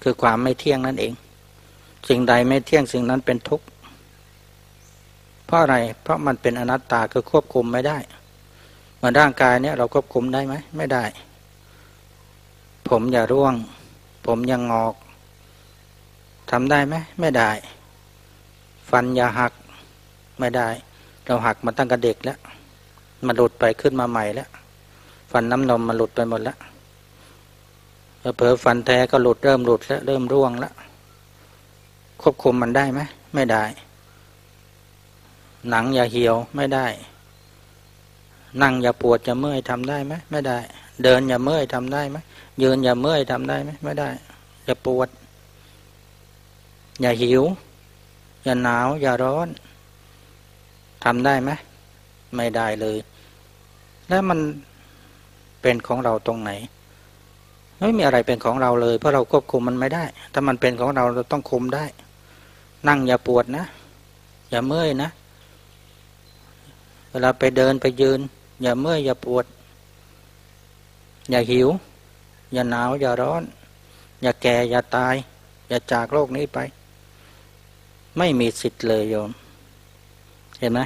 คือความไม่เที่ยงนั่นเองสิ่งใดไม่เที่ยงสิ่งนั้นเป็นทุกข์เพราะอะไรเพราะมันเป็นอนัตตาคือควบคุมไม่ได้เหมือนร่างกายเนี่ยเราควบคุมได้ไหมไม่ได้ผมอย่าร่วงผมยังงอกทำได้ไหมไม่ได้ฟันอย่าหักไม่ได้เราหักมาตั้งแต่เด็กแล้วมันหลุดไปขึ้นมาใหม่แล้วฟันน้ำนมมันหลุดไปหมดแล้วเผลอฟันแท้ก็หลุดเริ่มหลุดแล้วเริ่มร่วงแล้วควบคุมมันได้ไหมไม่ได้ หนังอย่าเหี่ยวไม่ได้นั่งอย่าปวดอย่าเมื่อยทำได้ไหมไม่ได้เดินอย่าเมื่อยทำได้ไหมยืนอย่าเมื่อยทำได้ไหมไม่ได้อย่าปวดอย่าหิวอย่าหนาวอย่าร้อนทำได้ไหมไม่ได้เลยแล้วมันเป็นของเราตรงไหนไม่มีอะไรเป็นของเราเลยเพราะเราควบคุมมันไม่ได้ถ้ามันเป็นของเราเราต้องคุมได้นั่งอย่าปวดนะอย่าเมื่อยนะเวลาไปเดินไปยืนอย่าเมื่อยอย่าปวดอย่าหิวอย่าหนาวอย่าร้อนอย่าแก่อย่าตายอย่าจากโลกนี้ไปไม่มีสิทธิ์เลยโยมเห็นไหม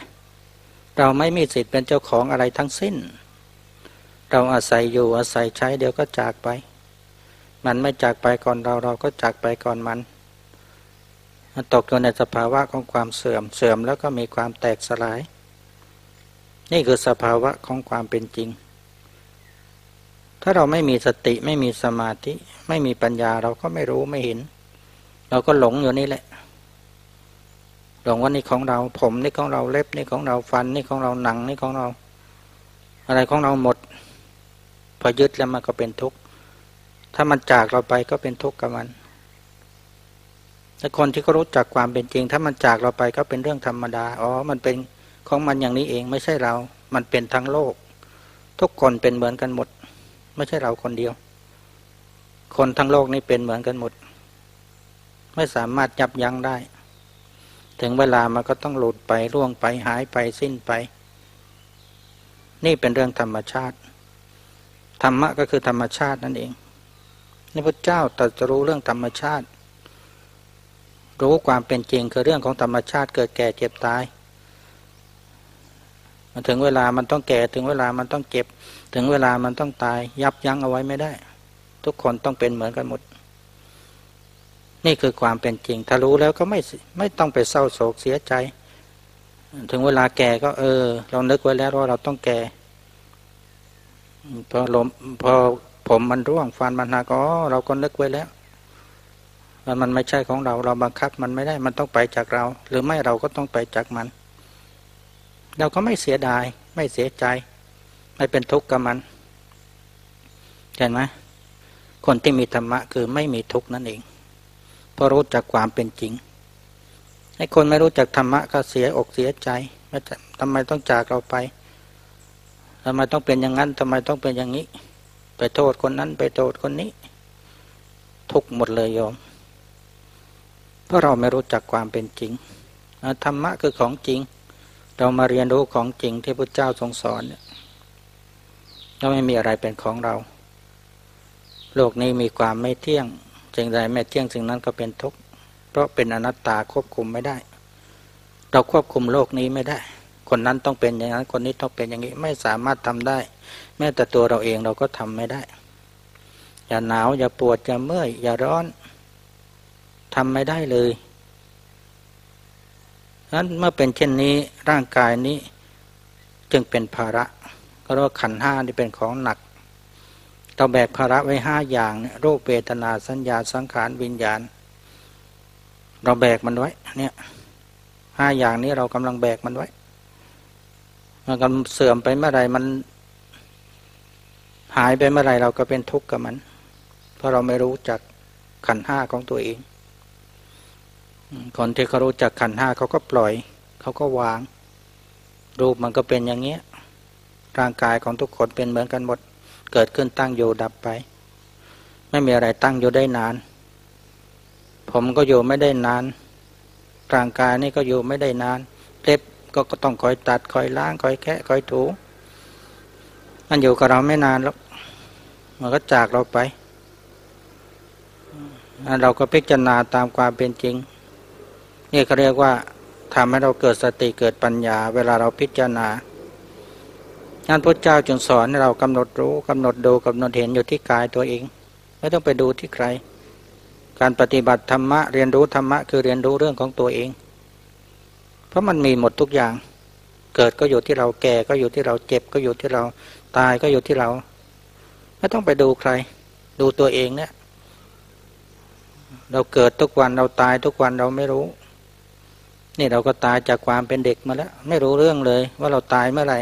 เราไม่มีสิทธิ์เป็นเจ้าของอะไรทั้งสิ้นเราอาศัยอยู่อาศัยใช้เดี๋ยวก็จากไปมันไม่จากไปก่อนเราเราก็จากไปก่อนมันตกอยู่ในสภาวะของความเสื่อมเสื่อมแล้วก็มีความแตกสลายนี่คือสภาวะของความเป็นจริงถ้าเราไม่มีสติไม่มีสมาธิไม่มีปัญญาเราก็ไม่รู้ไม่เห็นเราก็หลงอยู่นี่แหละหลงว่านี่ของเราผมนี่ของเราเล็บนี่ของเราฟันนี่ของเราหนังนี่ของเราอะไรของเราหมดพอยึดแล้วมันก็เป็นทุกข์ถ้ามันจากเราไปก็เป็นทุกข์กับมันแต่คนที่เขารู้จักความเป็นจริงถ้ามันจากเราไปก็เป็นเรื่องธรรมดาอ๋อมันเป็นของมันอย่างนี้เองไม่ใช่เรามันเป็นทั้งโลกทุกคนเป็นเหมือนกันหมดไม่ใช่เราคนเดียวคนทั้งโลกนี้เป็นเหมือนกันหมดไม่สามารถยับยั้งได้ถึงเวลามันก็ต้องหลุดไปล่วงไปหายไปสิ้นไปนี่เป็นเรื่องธรรมชาติธรรมะก็คือธรรมชาตินั่นเองพระพุทธเจ้าตรัสรู้เรื่องธรรมชาติรู้ความเป็นจริงคือเรื่องของธรรมชาติเกิดแก่เจ็บตายมันถึงเวลามันต้องแก่ถึงเวลามันต้องเจ็บถึงเวลามันต้องตายยับยั้งเอาไว้ไม่ได้ทุกคนต้องเป็นเหมือนกันหมดนี่คือความเป็นจริงถ้ารู้แล้วก็ไม่ต้องไปเศร้าโศกเสียใจถึงเวลาแก่ก็เรานึกไว้แล้วว่าเราต้องแก่พอผมมันร่วงฟันมันหักก็เราก็นึกไว้แล้วมันไม่ใช่ของเราเราบังคับมันไม่ได้มันต้องไปจากเราหรือไม่เราก็ต้องไปจากมันเราก็ไม่เสียดายไม่เสียใจไม่เป็นทุกข์กับมันเห็นไหมคนที่มีธรรมะคือไม่มีทุกข์นั่นเองเพราะรู้จักความเป็นจริงให้คนไม่รู้จักธรรมะก็เสียอกเสียใจทำไมต้องจากเราไปทำไมต้องเป็นอย่างนั้นทำไมต้องเป็นอย่างนี้ไปโทษคนนั้นไปโทษคนนี้ทุกข์หมดเลยโยมเพราะเราไม่รู้จักความเป็นจริงธรรมะคือของจริงเรามาเรียนรู้ของจริงที่พระเจ้าทรงสอนเนี่ยก็ไม่มีอะไรเป็นของเราโลกนี้มีความไม่เที่ยงสิ่งใดไม่เที่ยงสิ่งนั้นก็เป็นทุกข์เพราะเป็นอนัตตาควบคุมไม่ได้เราควบคุมโลกนี้ไม่ได้คนนั้นต้องเป็นอย่างนั้นคนนี้ต้องเป็นอย่างนี้ไม่สามารถทำได้แม้แต่ตัวเราเองเราก็ทำไม่ได้อย่าหนาวอย่าปวดอย่าเมื่อยอย่าร้อนทำไม่ได้เลยนั้นเมื่อเป็นเช่นนี้ร่างกายนี้จึงเป็นภาระก็เรียกว่าขันธ์ห้านี่เป็นของหนักเราแบกภาระไว้ห้าอย่างรูปเวทนาสัญญาสังขารวิญญาณเราแบกมันไว้เนี่ยห้าอย่างนี้เรากำลังแบกมันไว้มันกำลังเสื่อมไปเมื่อไรมันหายไปเมื่อไรเราก็เป็นทุกข์กับมันเพราะเราไม่รู้จักขันธ์ห้าของตัวเองคนที่เขารู้จักขันธ์ห้าเขาก็ปล่อยเขาก็วางรูปมันก็เป็นอย่างเงี้ยร่างกายของทุกคนเป็นเหมือนกันหมดเกิดขึ้นตั้งอยู่ดับไปไม่มีอะไรตั้งอยู่ได้นานผมก็อยู่ไม่ได้นานร่างกายนี่ก็อยู่ไม่ได้นานเล็บก็ต้องคอยตัดคอยล้างคอยแคะคอยถูมันอยู่กับเราไม่นานแล้วมันก็จากเราไปเราก็พิจารณาตามความเป็นจริงนี่เขาเรียกว่าทำให้เราเกิดสติเกิดปัญญาเวลาเราพิจารณาท่านพระเจ้าจึงสอนให้เรากำหนดรู้กำหนดดูกำหนดเห็นอยู่ที่กายตัวเองไม่ต้องไปดูที่ใครการปฏิบัติธรรมะเรียนรู้ธรรมะคือเรียนรู้เรื่องของตัวเองเพราะมันมีหมดทุกอย่างเกิดก็อยู่ที่เราแก่ก็อยู่ที่เราเจ็บก็อยู่ที่เราตายก็อยู่ที่เราไม่ต้องไปดูใครดูตัวเองเนี่ยเราเกิดทุกวันเราตายทุกวันเราไม่รู้ นี่เราก็ตายจากความเป็นเด็กมาแล้วไม่รู้เรื่องเลยว่าเราตายเมื่อไหร่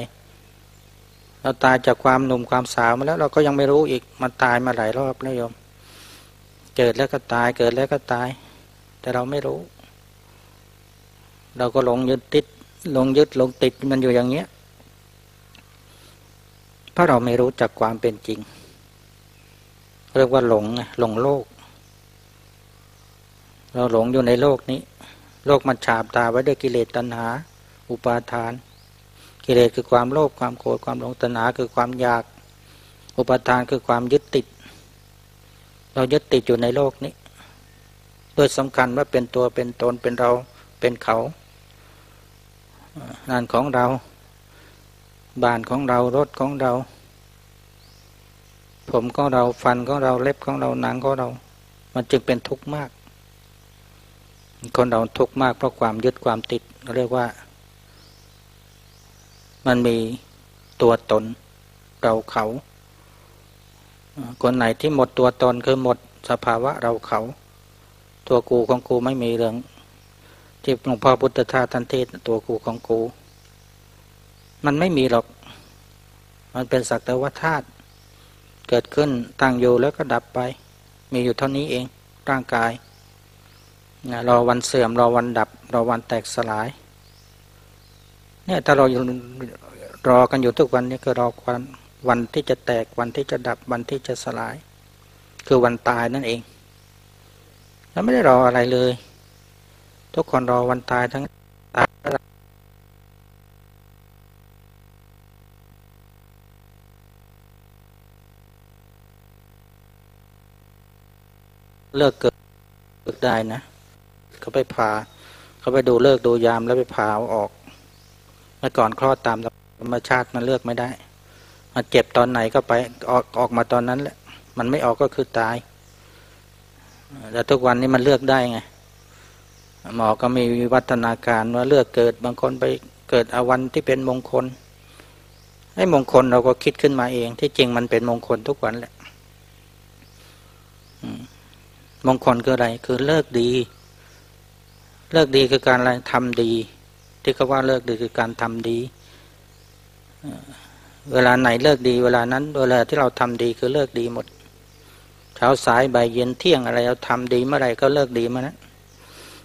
เราตายจากความหนุ่มความสาวมาแล้วเราก็ยังไม่รู้อีกมันตายมาหลายรอบแล้วโยมเกิดแล้วก็ตายเกิดแล้วก็ตายแต่เราไม่รู้เราก็หลงยึดติดหลงยึดหลงติดมันอยู่อย่างเนี้ยเพราะเราไม่รู้จักความเป็นจริงเรียกว่าหลงไงหลงโลกเราหลงอยู่ในโลกนี้โลกมันฉาบตาไว้ด้วยกิเลสตัณหาอุปาทานกิเลสคือความโลภความโกรธความหลงตัณหาคือความอยากอุปาทานคือความยึดติดเรายึดติดอยู่ในโลกนี้โดยสำคัญว่าเป็นตัวเป็นตนเป็นเราเป็นเขางานของเราบ้านของเรารถของเราผมของเราฟันของเราเล็บของเราหนังของเรามันจึงเป็นทุกข์มากคนเราทุกข์มากเพราะความยึดความติดเรียกว่ามันมีตัวตนเราเขาคนไหนที่หมดตัวตนคือหมดสภาวะเราเขาตัวกูของกูไม่มีเรื่องที่หลวงพ่อพุทธทาสท่านเทศน์ตัวกูของกูมันไม่มีหรอกมันเป็นสักแต่ว่าธาตุเกิดขึ้นตั้งอยู่แล้วก็ดับไปมีอยู่เท่านี้เองร่างกายรอวันเสื่อมรอวันดับรอวันแตกสลายเนี่ยถ้าเรารอกันอยู่ทุกวันนี้คือรอวันที่จะแตกวันที่จะดับวันที่จะสลายคือวันตายนั่นเองเราไม่ได้รออะไรเลยทุกคนรอวันตายทั้งตายเลิกเกิดได้นะเขาไปผ่าเขาไปดูเลิกดูยามแล้วไปผ่าออกเมื่อก่อนคลอดตามธรรมชาติมันเลือกไม่ได้มันเจ็บตอนไหนก็ไปออกมาตอนนั้นแหละมันไม่ออกก็คือตายแต่ทุกวันนี้มันเลือกได้ไงหมอก็มีวิวัฒนาการว่าเลือกเกิดบางคนไปเกิดอวันที่เป็นมงคลไอ้มงคลเราก็คิดขึ้นมาเองที่จริงมันเป็นมงคลทุกวันแหละมงคลคืออะไรคือเลิกดีเลิกดีคือการอะไรทำดีที่เขาว่าเลิกดีคือการทำดีเวลาไหนเลิกดีเวลานั้นเวลาที่เราทำดีคือเลิกดีหมดเช้าสายบ่ายเย็นเที่ยงอะไรเราทำดีเมื่อไรก็เลิกดีเมื่อนั้น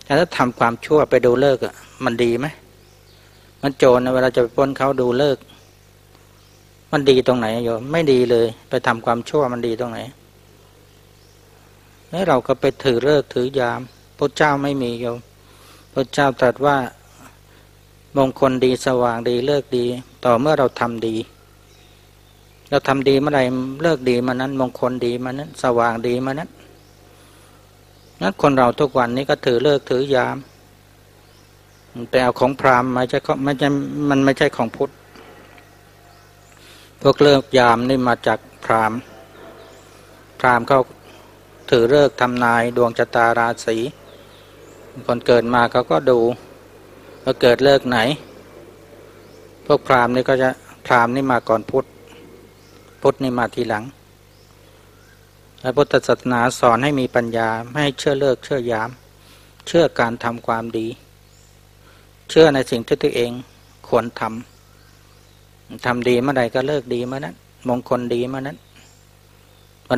แต่ถ้าทำความชั่วไปดูเลิกอ่ะมันดีไหมมันโจรนะเวลาจะไปปล้นเขาดูเลิกมันดีตรงไหนโยมไม่ดีเลยไปทำความชั่วมันดีตรงไหนแล้วเราก็ไปถือเลิกถือยามพระเจ้าไม่มีโยมพระเจ้าตรัสว่ามงคลดีสว่างดีเลิกดีต่อเมื่อเราทำดีเราทำดีเมื่อไรเลิกดีมานั้นมงคลดีมานั้นสว่างดีมานั้นงั้นคนเราทุกวันนี้ก็ถือเลิกถือยามมันไปเอาของพราหมณ์มันไม่ใช่ของพุทธพวกเลิกยามนี่มาจากพราหมณ์เขาถือเลิกทำนายดวงชะตาราศีคนเกิดมาเขาก็ดูว่าเกิดเลิกไหนพวกพราหมณ์นี่ก็จะพราหมณ์นี่มาก่อนพุทธนี่มาทีหลังพระพุทธศาสนาสอนให้มีปัญญาไม่ให้เชื่อเลิกเชื่อยามเชื่อการทำความดีเชื่อในสิ่งที่ตัวเองควรทำดีเมื่อใดก็เลิกดีเมื่อนั้นมงคลดีเมื่อนั้น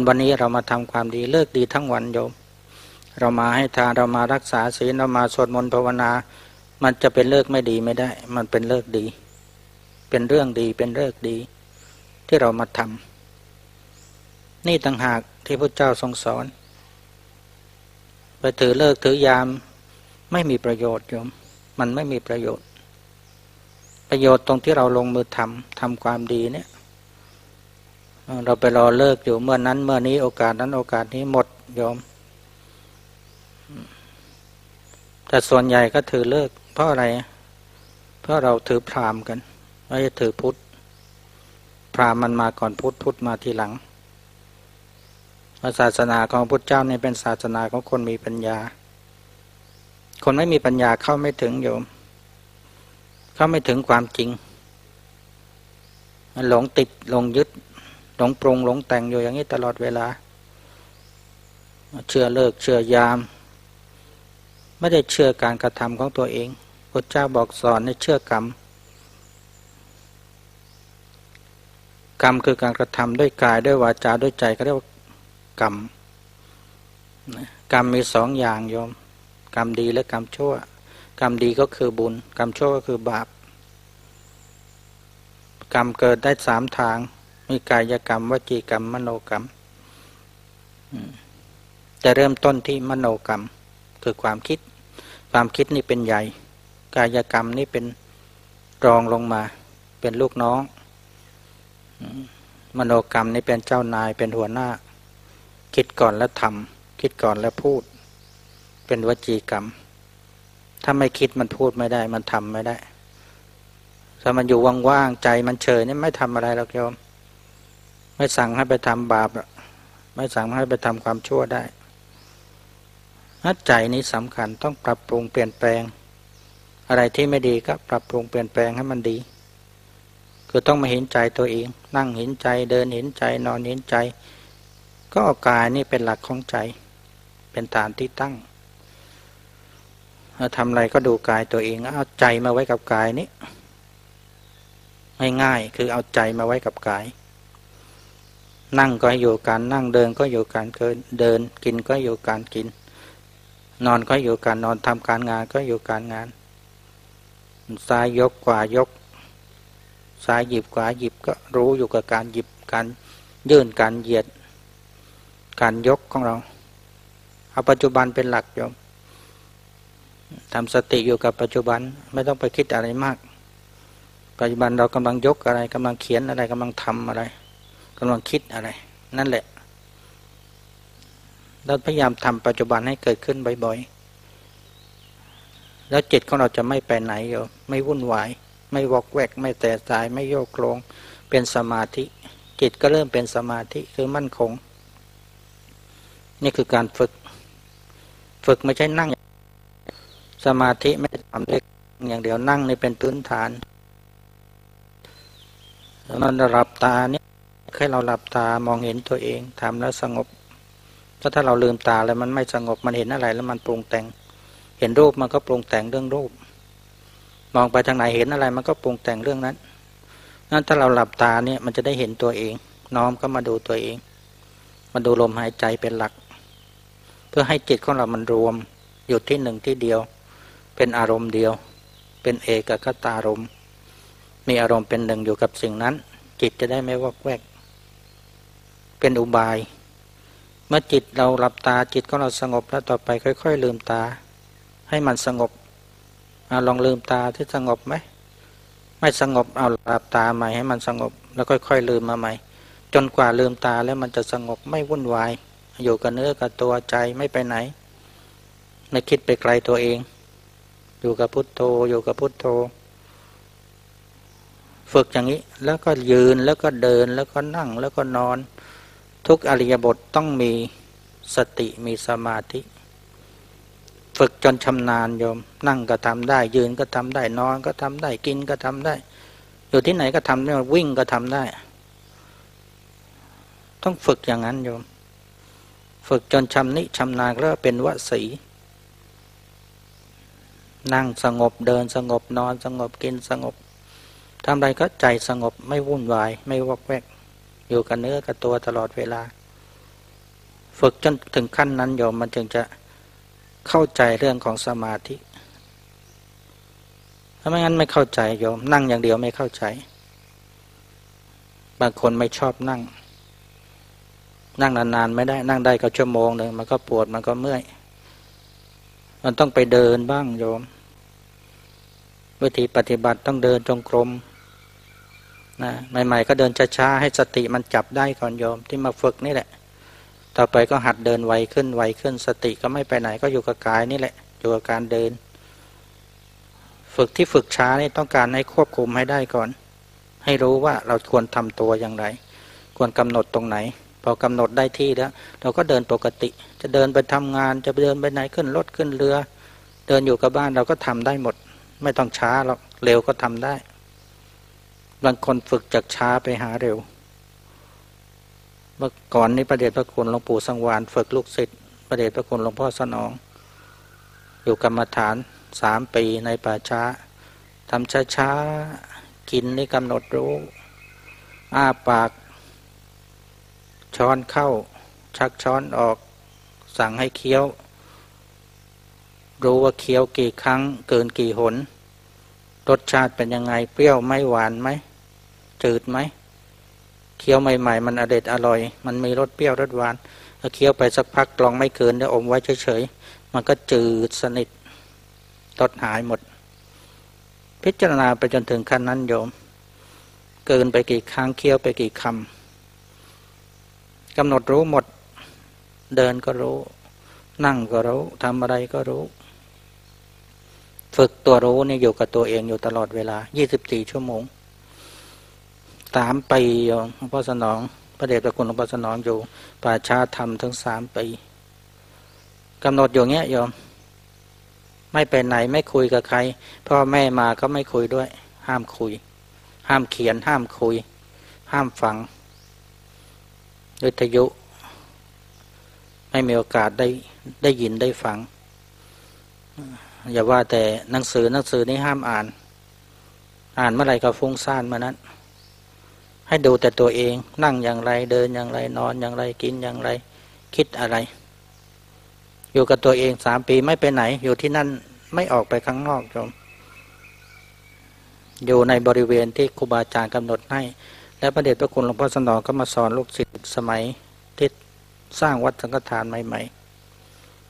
วันนี้เรามาทำความดีเลิกดีทั้งวันโยมเรามาให้ทานเรามารักษาศีลเรามาสวดมนต์ภาวนามันจะเป็นเลิกไม่ดีไม่ได้มันเป็นเลิกดีเป็นเรื่องดีเป็นเลิกดีที่เรามาทำนี่ต่างหากที่พระเจ้าทรงสอนไปถือเลิกถือยามไม่มีประโยชน์โยมมันไม่มีประโยชน์ตรงที่เราลงมือทำความดีเนี่ยเราไปรอเลิกอยู่เมื่อนั้นเมื่อนี้โอกาสนั้นโอกาสนี้หมดโยมแต่ส่วนใหญ่ก็ถือเลิกเพราะอะไรเพราะเราถือพราหมณ์กันไม่ได้ถือพุทธพราหมณ์มันมาก่อนพุทธมาทีหลังศาสนาของพุทธเจ้าเนี่ยเป็นศาสนาของคนมีปัญญาคนไม่มีปัญญาเข้าไม่ถึงโยมเข้าไม่ถึงความจริงมันหลงติดหลงยึดหลงปรุงหลงแต่งอยู่อย่างนี้ตลอดเวลาเชื่อเลิกเชื่อยามไม่ได้เชื่อการกระทำของตัวเอง พุทธเจ้าบอกสอนให้เชื่อกรรมกรรมคือการกระทำด้วยกายด้วยวาจาด้วยใจก็เรียกว่ากรรมกรรมมีสองอย่างโยมกรรมดีและกรรมชั่วกรรมดีก็คือบุญกรรมชั่วก็คือบาปกรรมเกิดได้สามทางมีกายกรรมวจีกรรมมโนกรรมจะเริ่มต้นที่มโนกรรมคือความคิดความคิดนี่เป็นใหญ่กายกรรมนี่เป็นรองลงมาเป็นลูกน้องมโนกรรมนี่เป็นเจ้านายเป็นหัวหน้าคิดก่อนแล้วทำคิดก่อนแล้วพูดเป็นวจีกรรมถ้าไม่คิดมันพูดไม่ได้มันทำไม่ได้ถ้ามันอยู่ว่างๆใจมันเฉยนี่ไม่ทำอะไรหรอกโยมไม่สั่งให้ไปทำบาปไม่สั่งให้ไปทำความชั่วได้ใจนี้สำคัญต้องปรับปรุงเปลี่ยนแปลงอะไรที่ไม่ดีก็ปรับปรุงเปลี่ยนแปลงให้มันดีคือต้องมาเห็นใจตัวเองนั่งเห็นใจเดินเห็นใจนอนเห็นใจก็กายนี่เป็นหลักของใจเป็นฐานที่ตั้งทำอะไรก็ดูกายตัวเองเอาใจมาไว้กับกายนี้ง่ายๆคือเอาใจมาไว้กับกายนั่งก็อยู่การนั่งเดินก็อยู่การเดินกินก็อยู่การกินนอนก็อยู่การนอนทำการงานก็อยู่การงานซ้ายยกขวายกซ้ายหยิบขวาหยิบก็รู้อยู่กับการหยิบการยื่นการเหยียดการยกของเราเอาปัจจุบันเป็นหลักโยมทำสติอยู่กับปัจจุบันไม่ต้องไปคิดอะไรมากปัจจุบันเรากำลังยกอะไรกำลังเขียนอะไรกำลังทำอะไรกำลังคิดอะไรนั่นแหละเราพยายามทำปัจจุบันให้เกิดขึ้นบ่อยๆแล้วจิตของเราจะไม่ไปไหนโยมไม่วุ่นวายไม่วอกแวกไม่แต่สายไม่โยกโคลงเป็นสมาธิจิตก็เริ่มเป็นสมาธิคือมั่นคงนี่คือการฝึกไม่ใช่นั่งสมาธิไม่ได้ทำได้อย่างเดียวนั่งนี่เป็นพื้นฐานแล้วมันหลับตาเนี่ยแค่เราหลับตามองเห็นตัวเองทำแล้วสงบถ้าเราลืมตาแล้วมันไม่สงบมันเห็นอะไรแล้วมันปรุงแต่งเห็นรูปมันก็ปรุงแต่งเรื่องรูปมองไปทางไหนเห็นอะไรมันก็ปรุงแต่งเรื่องนั้นนั้นถ้าเราหลับตาเนี่ยมันจะได้เห็นตัวเองน้อมก็มาดูตัวเองมาดูลมหายใจเป็นหลักเพื่อให้จิตของเรามันรวมอยู่ที่หนึ่งที่เดียวเป็นอารมณ์เดียวเป็นเอกคตารมณ์มีอารมณ์เป็นหนึ่งอยู่กับสิ่งนั้นจิตจะได้ไม่วอกแวกเป็นอุบายเมื่อจิตเราหลับตาจิตของเราสงบแล้วต่อไปค่อยๆลืมตาให้มันสงบเอาลองลืมตาที่สงบไหมไม่สงบเอาหลับตาใหม่ให้มันสงบแล้วค่อยๆลืมมาใหม่จนกว่าลืมตาแล้วมันจะสงบไม่วุ่นวายอยู่กับเนื้อกับตัวใจไม่ไปไหนไม่คิดไปไกลตัวเองอยู่กับพุทโธอยู่กับพุทโธฝึกอย่างนี้แล้วก็ยืนแล้วก็เดินแล้วก็นั่งแล้วก็นอนทุกอริยบทต้องมีสติมีสมาธิฝึกจนชำนาญโยมนั่งก็ทำได้ยืนก็ทำได้นอนก็ทำได้กินก็ทำได้อยู่ที่ไหนก็ทำได้วิ่งก็ทำได้ต้องฝึกอย่างนั้นโยมฝึกจนชำนิชำนาญแล้วเป็นวสีนั่งสงบเดินสงบนอนสงบกินสงบทำอะไรก็ใจสงบไม่วุ่นวายไม่วอกแวกอยู่กับเนื้อกับตัวตลอดเวลาฝึกจนถึงขั้นนั้นโยมมันจึงจะเข้าใจเรื่องของสมาธิถ้าไม่งั้นไม่เข้าใจโยมนั่งอย่างเดียวไม่เข้าใจบางคนไม่ชอบนั่งนั่งนานๆไม่ได้นั่งได้ก็ชั่วโมงหนึ่งมันก็ปวดมันก็เมื่อยมันต้องไปเดินบ้างโยมวิธีปฏิบัติต้องเดินจงกรมนะใหม่ๆก็เดินช้าๆให้สติมันจับได้ก่อนโยมที่มาฝึกนี่แหละต่อไปก็หัดเดินไวขึ้นไวขึ้นสติก็ไม่ไปไหนก็อยู่กับกายนี่แหละอยู่กับการเดินฝึกที่ฝึกช้านี่ต้องการให้ควบคุมให้ได้ก่อนให้รู้ว่าเราควรทำตัวอย่างไรควรกำหนดตรงไหนพอกำหนดได้ที่แล้วเราก็เดินปกติจะเดินไปทำงานจะเดินไปไหนขึ้นรถขึ้นเรือเดินอยู่กับบ้านเราก็ทำได้หมดไม่ต้องช้าหรอกเร็วก็ทำได้บางคนฝึกจากช้าไปหาเร็วเมื่อก่อนนี้พระเดชพระคุณหลวงปู่สังวานฝึกลูกศิษย์พระเดชพระคุณหลวงพ่อสนองอยู่กรรมฐาน 3 ปีในป่าช้าทำช้าๆกินนี่กำหนดรู้อ้าปากช้อนเข้าชักช้อนออกสั่งให้เคี้ยวรู้ว่าเคี้ยวกี่ครั้งเกินกี่หนรสชาติเป็นยังไงเปรี้ยวไหมหวานไหมจืดไหมเคี้ยวใหม่ๆมันอร่อยอร่อยมันมีรสเปรี้ยวรสหวานเคี้ยวไปสักพักกลองไม่เกินแล้วอมไว้เฉยๆมันก็จืดสนิทรสหายหมดพิจารณาไปจนถึงขั้นนั้นโยมเกินไปกี่ครั้งเคี้ยวไปกี่คำกำหนดรู้หมดเดินก็รู้นั่งก็รู้ทำอะไรก็รู้ฝึกตัวรู้นี่อยู่กับตัวเองอยู่ตลอดเวลา24 ชั่วโมง3 ปีหลวงพ่อสนองพระเดชพระคุณหลวงพ่อสนองอยู่ป่าช้าธรรมถึง3 ปีกำหนดอยู่เงี้ยโยมไม่ไปไหนไม่คุยกับใครพ่อแม่มาก็ไม่คุยด้วยห้ามคุยห้ามเขียนห้ามคุยห้ามฟังวิทยุไม่มีโอกาสได้ยินได้ฟังอย่าว่าแต่หนังสือนี่ห้ามอ่านเมื่อไรก็ฟุ้งซ่านมานั้นให้ดูแต่ตัวเองนั่งอย่างไรเดินอย่างไรนอนอย่างไรกินอย่างไรคิดอะไรอยู่กับตัวเอง3 ปีไม่ไปไหนอยู่ที่นั่นไม่ออกไปข้างนอกโยมอยู่ในบริเวณที่ครูบาอาจารย์กำหนดให้และพระเดชพระคุณหลวงพ่อสนองก็มาสอนลูกศิษย์สมัยที่สร้างวัดสังฆทานใหม่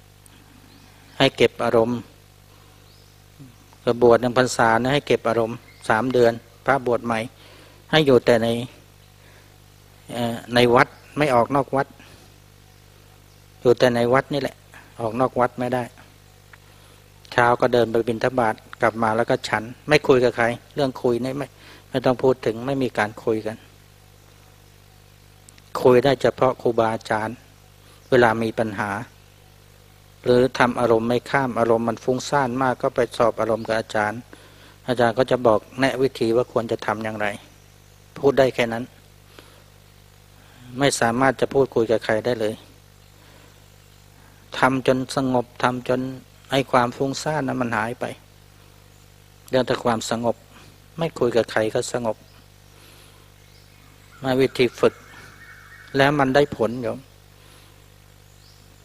ๆให้เก็บอารมณ์กระบวด1 พรรษาเนี่ยให้เก็บอารมณ์3 เดือนพระบวชใหม่ให้อยู่แต่ในวัดไม่ออกนอกวัดอยู่แต่ในวัดนี่แหละออกนอกวัดไม่ได้เช้าก็เดินไปบิณฑบาตกลับมาแล้วก็ฉันไม่คุยกับใครเรื่องคุยนี่ไม่ต้องพูดถึงไม่มีการคุยกันคุยได้เฉพาะครูบาอาจารย์เวลามีปัญหาหรือทำอารมณ์ไม่ข้ามอารมณ์มันฟุ้งซ่านมากก็ไปสอบอารมณ์กับอาจารย์ก็จะบอกแนะวิธีว่าควรจะทำอย่างไรพูดได้แค่นั้นไม่สามารถจะพูดคุยกับใครได้เลยทำจนสงบทำจนไอ้ความฟุ้งซ่านนั้นมันหายไปเรื่องแต่ความสงบไม่คุยกับใครก็สงบมาวิธีฝึกแล้วมันได้ผลโยม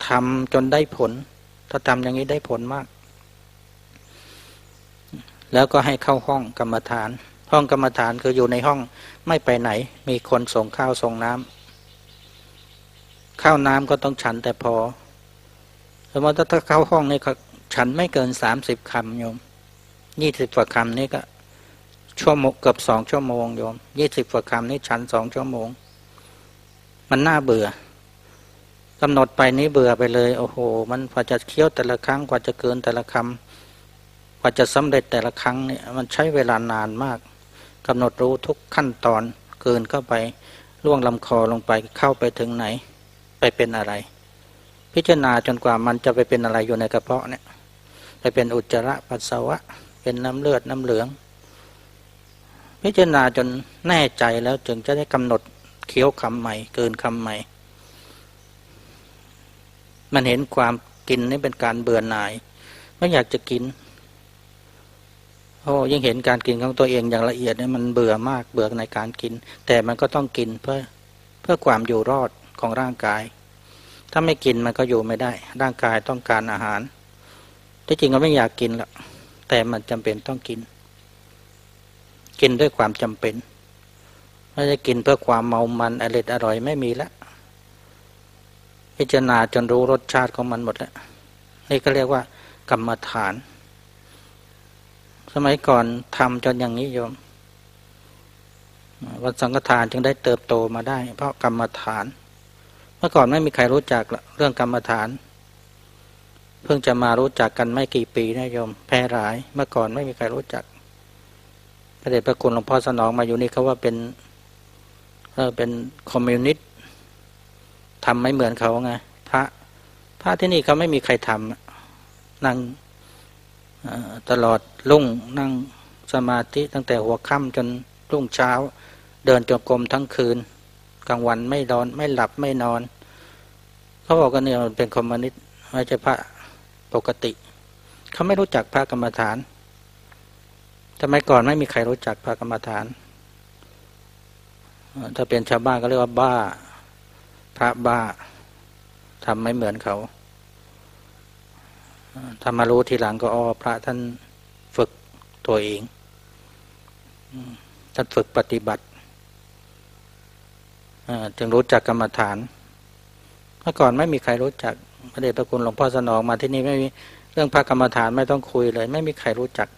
ทำจนได้ผลถ้าทำอย่างนี้ได้ผลมากแล้วก็ให้เข้าห้องกรรมฐานห้องกรรมฐานคืออยู่ในห้องไม่ไปไหนมีคนส่งข้าวส่งน้ำข้าวน้ำก็ต้องฉันแต่พอสมมติถ้าเข้าห้องนี่ฉันไม่เกิน30 คำโยม20 กว่าคำนี่ก็ชั่วโมงเกือบ2 ชั่วโมงโยม20 กว่าคำนี่ฉัน2 ชั่วโมงมันน่าเบื่อกำหนดไปนี้เบื่อไปเลยโอ้โหมันกว่าจะเคี้ยวแต่ละครั้งกว่าจะเกินแต่ละคำกว่าจะสำเร็จแต่ละครั้งเนี่ยมันใช้เวลานานมากกำหนดรู้ทุกขั้นตอนเกินเข้าไปล่วงลำคอลงไปเข้าไปถึงไหนไปเป็นอะไรพิจารณาจนกว่ามันจะไปเป็นอะไรอยู่ในกระเพาะเนี่ยไปเป็นอุจจาระปัสสาวะเป็นน้ำเลือดน้ำเหลืองพิจารณาจนแน่ใจแล้วจึงจะได้กำหนดเคี้ยวคำใหม่เกินคำใหม่มันเห็นความกินนี่เป็นการเบื่อหน่ายไม่อยากจะกินโอ้ยิ่งเห็นการกินของตัวเองอย่างละเอียดเนี่ยมันเบื่อมากเบื่อในการกินแต่มันก็ต้องกินเพื่อความอยู่รอดของร่างกายถ้าไม่กินมันก็อยู่ไม่ได้ร่างกายต้องการอาหารที่จริงก็ไม่อยากกินหรอกแต่มันจำเป็นต้องกินกินด้วยความจำเป็นไม่ได้กินเพื่อความเมามันอร่อยอร่อยไม่มีละพิจารณาจนรู้รสชาติของมันหมดแล้วนี่ก็เรียกว่ากรรมฐานสมัยก่อนทำจนอย่างนี้โยมวัดสังฆทานจึงได้เติบโตมาได้เพราะกรรมฐานเมื่อก่อนไม่มีใครรู้จักเรื่องกรรมฐานเพิ่งจะมารู้จักกันไม่กี่ปีนะโยมแพร่หลายเมื่อก่อนไม่มีใครรู้จักพระเดชพระคุณหลวงพ่อสนองมาอยู่นี่เขาว่าเป็นคอมมิวนิสต์ทำไม่เหมือนเขาไงพระที่นี่เขาไม่มีใครทำนั่งตลอดรุ่งนั่งสมาธิตั้งแต่หัวค่ำจนรุ่งเช้าเดินจงกรมทั้งคืนกลางวันไม่นอนไม่หลับไม่นอนเขาบอกกันเนี่ยมันเป็นคอมมิวนิสต์ไม่ใช่พระปกติ เขาไม่รู้จักพระกรรมฐานสมัยก่อนไม่มีใครรู้จักพระกรรมฐานถ้าเป็นชาวบ้านก็เรียกว่าบ้าพระบ้าทำไม่เหมือนเขาทำมารู้ทีหลังก็อ้อพระท่านฝึกตัวเองท่านฝึกปฏิบัติจึงรู้จักกรรมฐานเมื่อก่อนไม่มีใครรู้จักพระเดชพระคุณหลวงพ่อสนองมาที่นี่ไม่มีเรื่องพระกรรมฐานไม่ต้องคุยเลยไม่มีใครรู้จัก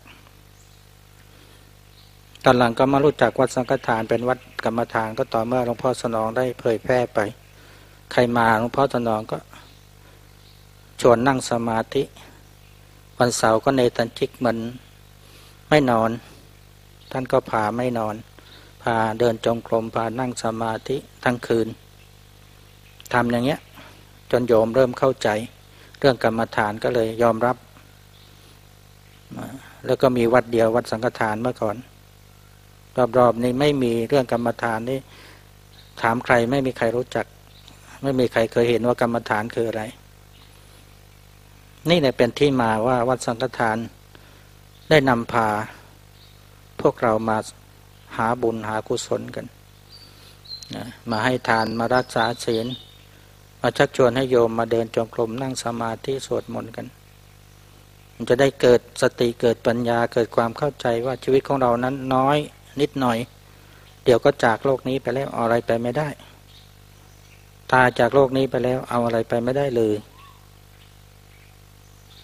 ตอนหลังก็มารู้จักวัดสังฆทานเป็นวัดกรรมฐานก็ต่อเมื่อหลวงพ่อสนองได้เผยแพร่ไปใครมาหลวงพ่อสนองก็ชวนนั่งสมาธิวันเสาร์ก็เนตัญชิกมันไม่นอนท่านก็พาไม่นอนพาเดินจงกรมพานั่งสมาธิทั้งคืนทำอย่างเงี้ยจนโยมเริ่มเข้าใจเรื่องกรรมฐานก็เลยยอมรับแล้วก็มีวัดเดียววัดสังฆทานเมื่อก่อนรอบๆนี้ไม่มีเรื่องกรรมฐานนี่ถามใครไม่มีใครรู้จักไม่มีใครเคยเห็นว่ากรรมฐานคืออะไรนี่แหละเป็นที่มาว่าวัดสังฆทานได้นำพาพวกเรามาหาบุญหากุศลกันนะมาให้ทานมารักษาศีลมาชักชวนให้โยมมาเดินจงกรมนั่งสมาธิสวดมนต์กันมันจะได้เกิดสติเกิดปัญญาเกิดความเข้าใจว่าชีวิตของเรานั้นน้อยนิดหน่อยเดี๋ยวก็จากโลกนี้ไปแล้วอะไรไปไม่ได้ตายจากโลกนี้ไปแล้วเอาอะไรไปไม่ได้เลย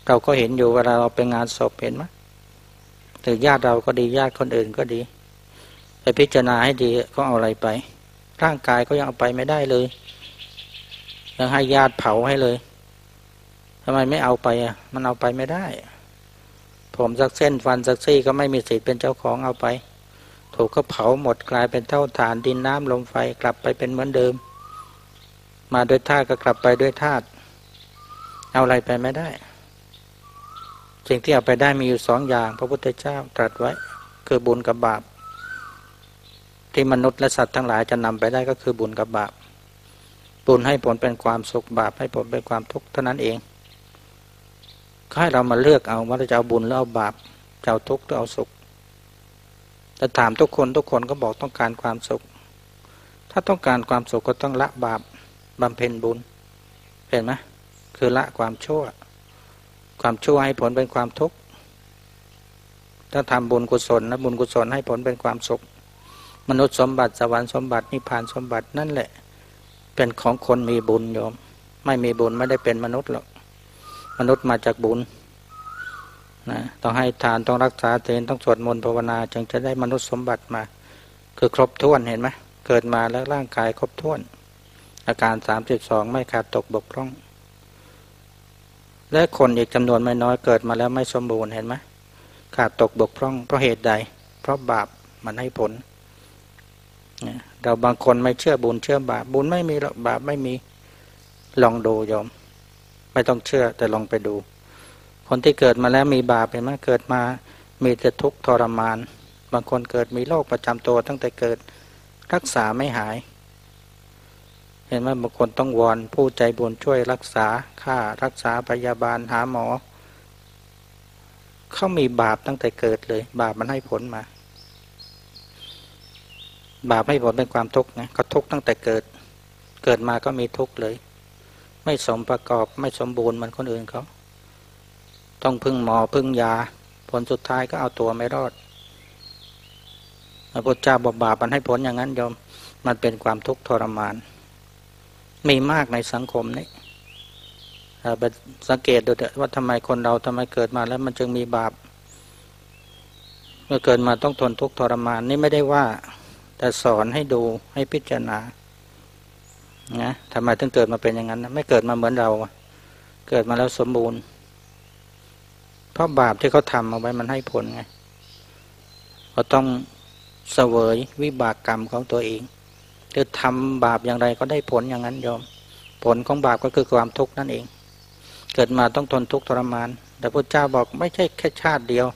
เราก็เห็นอยู่เวลาเราไปงานศพเห็นไหมถึงญาติเราก็ดีญาติคนอื่นก็ดีไปพิจารณาให้ดีก็เอาอะไรไปร่างกายก็ยังเอาไปไม่ได้เลยยังให้ญาติเผาให้เลยทำไมไม่เอาไปอ่ะมันเอาไปไม่ได้ผมสักเส้นฟันสักซี่ก็ไม่มีสิทธิ์เป็นเจ้าของเอาไปถูกก็เผาหมดกลายเป็นเท่าฐานดินน้ำลมไฟกลับไปเป็นเหมือนเดิมมาด้วยธาตุก็กลับไปด้วยธาตุเอาอะไรไปไม่ได้สิ่งที่เอาไปได้มีอยู่สองอย่างพระพุทธเจ้าตรัสไว้คือบุญกับบาปที่มนุษย์และสัตว์ทั้งหลายจะนำไปได้ก็คือบุญกับบาปบุญให้ผลเป็นความสุขบาปให้ผลเป็นความทุกข์เท่านั้นเองให้เรามาเลือกเอาว่าเราจะเอาบุญหรือเอาบาปจะเอาทุกข์หรือเอาสุขแต่ถามทุกคนก็บอกต้องการความสุขถ้าต้องการความสุขก็ต้องละบาปบำเพ็ญบุญเห็นไหมคือละความชั่วให้ผลเป็นความทุกข์ถ้าทำบุญกุศลและบุญกุศลให้ผลเป็นความสุขมนุษย์สมบัติสวรรค์สมบัตินิพพานสมบัตินั่นแหละเป็นของคนมีบุญโยมไม่มีบุญไม่ได้เป็นมนุษย์หรอกมนุษย์มาจากบุญนะต้องให้ทานต้องรักษาศีลต้องสวดมนต์ภาวนาจึงจะได้มนุษย์สมบัติมาคือครบถ้วนเห็นไหมเกิดมาแล้วร่างกายครบถ้วนอาการ32ไม่ขาดตกบกพร่องและคนอีกจำนวนไม่น้อยเกิดมาแล้วไม่สมบูรณ์เห็นไหมขาดตกบกพร่องเพราะเหตุใดเพราะบาปมันให้ผลเราบางคนไม่เชื่อบุญเชื่อบาปบุญไม่มีหรอกบาปไม่มีลองดูโยมไม่ต้องเชื่อแต่ลองไปดูคนที่เกิดมาแล้วมีบาปเห็นไหมเกิดมามีแต่ทุกข์ทรมานบางคนเกิดมีโรคประจำตัวตั้งแต่เกิดรักษาไม่หายเห็นไหมบางคนต้องวอนผู้ใจบุญช่วยรักษาค่ารักษาพยาบาลหาหมอเขามีบาปตั้งแต่เกิดเลยบาปมันให้ผลมาบาปให้ผลเป็นความทุกข์นะเขาทุกข์ตั้งแต่เกิดมาก็มีทุกข์เลยไม่สมประกอบไม่สมบูรณ์เหมือนคนอื่นเขาต้องพึ่งหมอพึ่งยาผลสุดท้ายก็เอาตัวไม่รอดพระพุทธเจ้าบอกบาปมันให้ผลอย่างนั้นโยมมันเป็นความทุกข์ทรมานมีมากในสังคมนี้ไปสังเกตดูเถอะว่าทำไมคนเราทำไมเกิดมาแล้วมันจึงมีบาปเมื่อเกิดมาต้องทนทุกข์ทรมานนี่ไม่ได้ว่าแต่สอนให้ดูให้พิจารณานะทำไมถึงเกิดมาเป็นอย่างนั้นไม่เกิดมาเหมือนเราเกิดมาแล้วสมบูรณ์เพราะบาปที่เขาทำเอาไว้มันให้ผลไงเขาต้องเสวยวิบากกรรมของตัวเองคือทำบาปอย่างไรก็ได้ผลอย่างนั้นโยมผลของบาปก็คือความทุกข์นั่นเองเกิดมาต้องทนทุกข์ทรมานแต่พุทธเจ้าบอกไม่ใช่แค่ชาติเดียว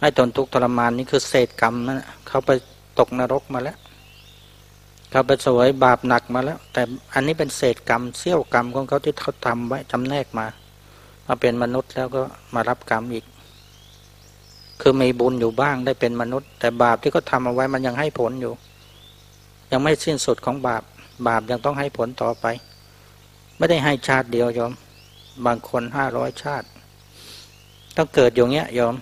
ให้ทนทุกข์ทรมานนี่คือเศษกรรมนะเขาไปตกนรกมาแล้วเขาไปเสวยบาปหนักมาแล้วแต่อันนี้เป็นเศษกรรมเสี้ยวกรรมของเขาที่เขาทำไว้จำแนกมา มาเป็นมนุษย์แล้วก็มารับกรรมอีกคือมีบุญอยู่บ้างได้เป็นมนุษย์แต่บาปที่เขาทำเอาไว้มันยังให้ผลอยู่ยังไม่สิ้นสุดของบาปบาปยังต้องให้ผลต่อไปไม่ได้ให้ชาติเดียวโยมบางคน500ชาติต้องเกิดอย่างเงี้ยโยม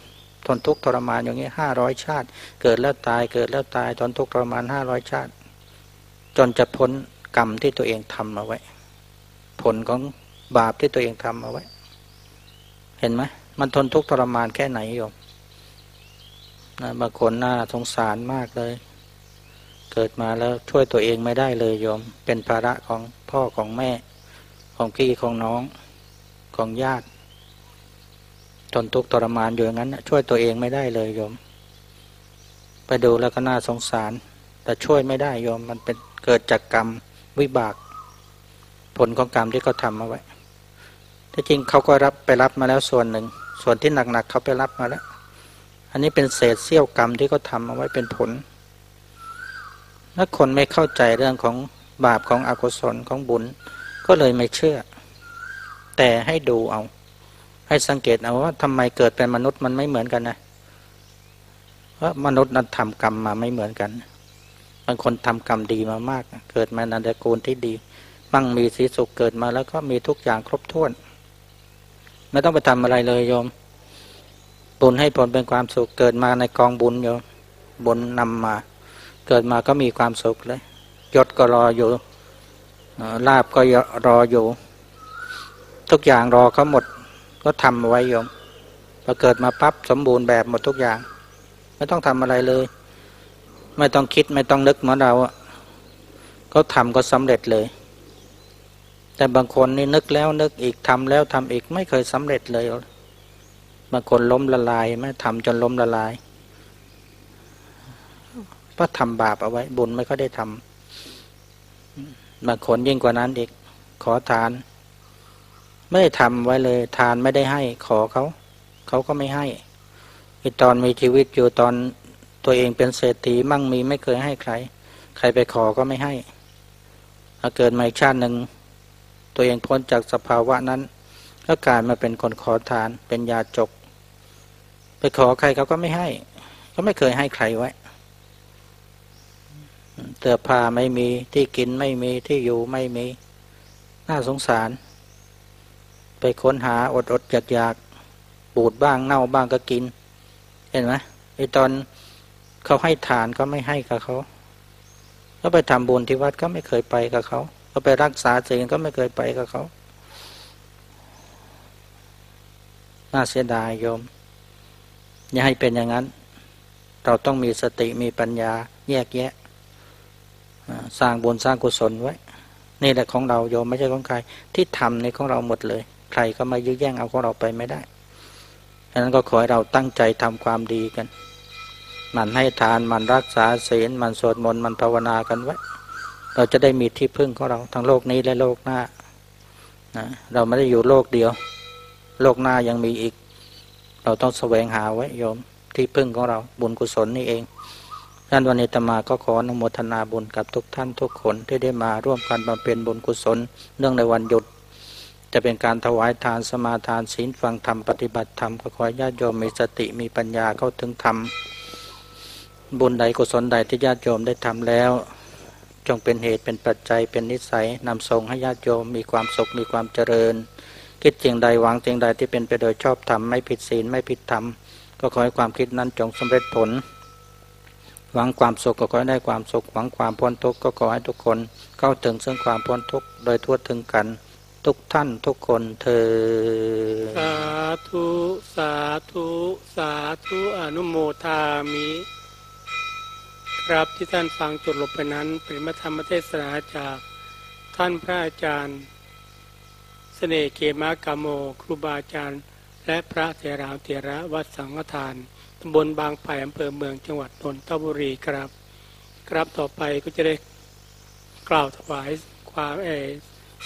ทนทุกข์ทรมานอย่างเงี้ย500ชาติเกิดแล้วตายเกิดแล้วตายทนทุกข์ทรมาน500ชาติจนจะพ้นกรรมที่ตัวเองทำเอาไว้ผลของบาปที่ตัวเองทำเอาไว้เห็นไหมมันทนทุกข์ทรมานแค่ไหนโยมนะบางคนน่าสงสารมากเลยเกิดมาแล้วช่วยตัวเองไม่ได้เลยโยมเป็นภาระของพ่อของแม่ของพี่ของน้องของญาติทนทุกข์ทรมานอยู่อย่างนั้นช่วยตัวเองไม่ได้เลยโยมไปดูแล้วก็น่าสงสารแต่ช่วยไม่ได้โยมมันเป็นเกิดจากกรรมวิบากผลของกรรมที่เขาทำเอาไว้ที่จริงเขาก็รับไปรับมาแล้วส่วนหนึ่งส่วนที่หนักๆเขาไปรับมาแล้วอันนี้เป็นเศษเสี้ยวกรรมที่เขาทำเอาไว้เป็นผลถ้าคนไม่เข้าใจเรื่องของบาปของอกุศลของบุญก็เลยไม่เชื่อแต่ให้ดูเอาให้สังเกตเอาว่าทำไมเกิดเป็นมนุษย์มันไม่เหมือนกันนะเพราะมนุษย์นั้นทำกรรมมาไม่เหมือนกันบางคนทำกรรมดีมามากเกิดมาในตระกูลที่ดีมั่งมีสีสุขเกิดมาแล้วก็มีทุกอย่างครบถ้วนไม่ต้องไปทำอะไรเลยโยมบุญให้ผลเป็นความสุขเกิดมาในกองบุญโยมบุญนำมาเกิดมาก็มีความสุขเลยยศก็รออยู่ลาภก็รออยู่ทุกอย่างรอเขาหมดก็ทำเอาไว้โยมพอเกิดมาปั๊บสมบูรณ์แบบหมดทุกอย่างไม่ต้องทำอะไรเลยไม่ต้องคิดไม่ต้องนึกเหมือนเราเขาทำก็สำเร็จเลยแต่บางคนนี่นึกแล้วนึกอีกทำแล้วทำอีกไม่เคยสำเร็จเลยบางคนล้มละลายไม่ทำจนล้มละลายเพราะทำบาปเอาไว้บุญไม่ค่อยได้ทำบางคนยิ่งกว่านั้นอีกขอทานไม่ได้ทำไว้เลยทานไม่ได้ให้ขอเขาเขาก็ไม่ให้ตอนมีชีวิตอยู่ตอนตัวเองเป็นเศรษฐีมั่งมีไม่เคยให้ใครใครไปขอก็ไม่ให้ถ้าเกิดมาอีกชาติหนึ่งตัวเองพ้นจากสภาวะนั้นก็กลายมาเป็นคนขอทานเป็นยาจกไปขอใครเขาก็ไม่ให้ก็ไม่เคยให้ใครไว้เสื้อผ้าไม่มีที่กินไม่มีที่อยู่ไม่มีน่าสงสารไปค้นหาอดอยากๆบูดบ้างเน่าบ้างก็กินเห็นไหมไอตอนเขาให้ทานก็ไม่ให้กับเขาแล้วไปทำบุญที่วัดก็ไม่เคยไปกับเขาก็ไปรักษาศีลก็ไม่เคยไปกับเขาน่าเสียดายโยมอย่าให้เป็นอย่างนั้นเราต้องมีสติมีปัญญาแยกแยะสร้างบุญสร้างกุศลไว้นี่แหละของเราโยมไม่ใช่ของใครที่ทำในของเราหมดเลยใครก็มายื้อแย่งเอาของเราไปไม่ได้ฉะนั้นก็ขอให้เราตั้งใจทำความดีกันมันให้ทานมันรักษาศีลมันสวดมนต์มันภาวนากันไว้เราจะได้มีที่พึ่งของเราทั้งโลกนี้และโลกหน้านะเราไม่ได้อยู่โลกเดียวโลกหน้ายังมีอีกเราต้องแสวงหาไว้โยมที่พึ่งของเราบุญกุศลนี่เองท่านวันนี้อาตมาก็ขออนุโมทนาบุญกับทุกท่านทุกคนที่ได้มาร่วมกันบำเพ็ญบุญกุศลเนื่องในวันหยุดจะเป็นการถวายทานสมาทานศีลฟังธรรมปฏิบัติธรรมขอให้ญาติโยมมีสติมีปัญญาเข้าถึงธรรมบุญใดกุศลใดที่ญาติโยมได้ทำแล้วจงเป็นเหตุเป็นปัจจัยเป็นนิสัยนำส่งให้ญาติโยมมีความสุขมีความเจริญคิดสิ่งใดหวังสิ่งใดที่เป็นไปโดยชอบธรรมไม่ผิดศีลไม่ผิดธรรมก็ขอให้ความคิดนั้นจงสำเร็จผลหวังความสุขก็ขอให้ได้ความสุขหวังความพ้นทุกข์ก็ขอให้ทุกคนเข้าถึงซึ่งความพ้นทุกข์โดยทั่วถึงกันทุกท่านทุกคนเถิดสาธุสาธุสาธุอนุโมทามิครับที่ท่านฟังจบลงไปนั้นเป็นพระธรรมเทศนาจากท่านพระอาจารย์เสน่ห์เขมากาโมครูบาอาจารย์และพระเถราเถระวัดสังฆทานตำบลบางไผ่อำเภอเมืองจังหวัดนนทบุรีครับครับต่อไปก็จะได้กล่าวถวายความ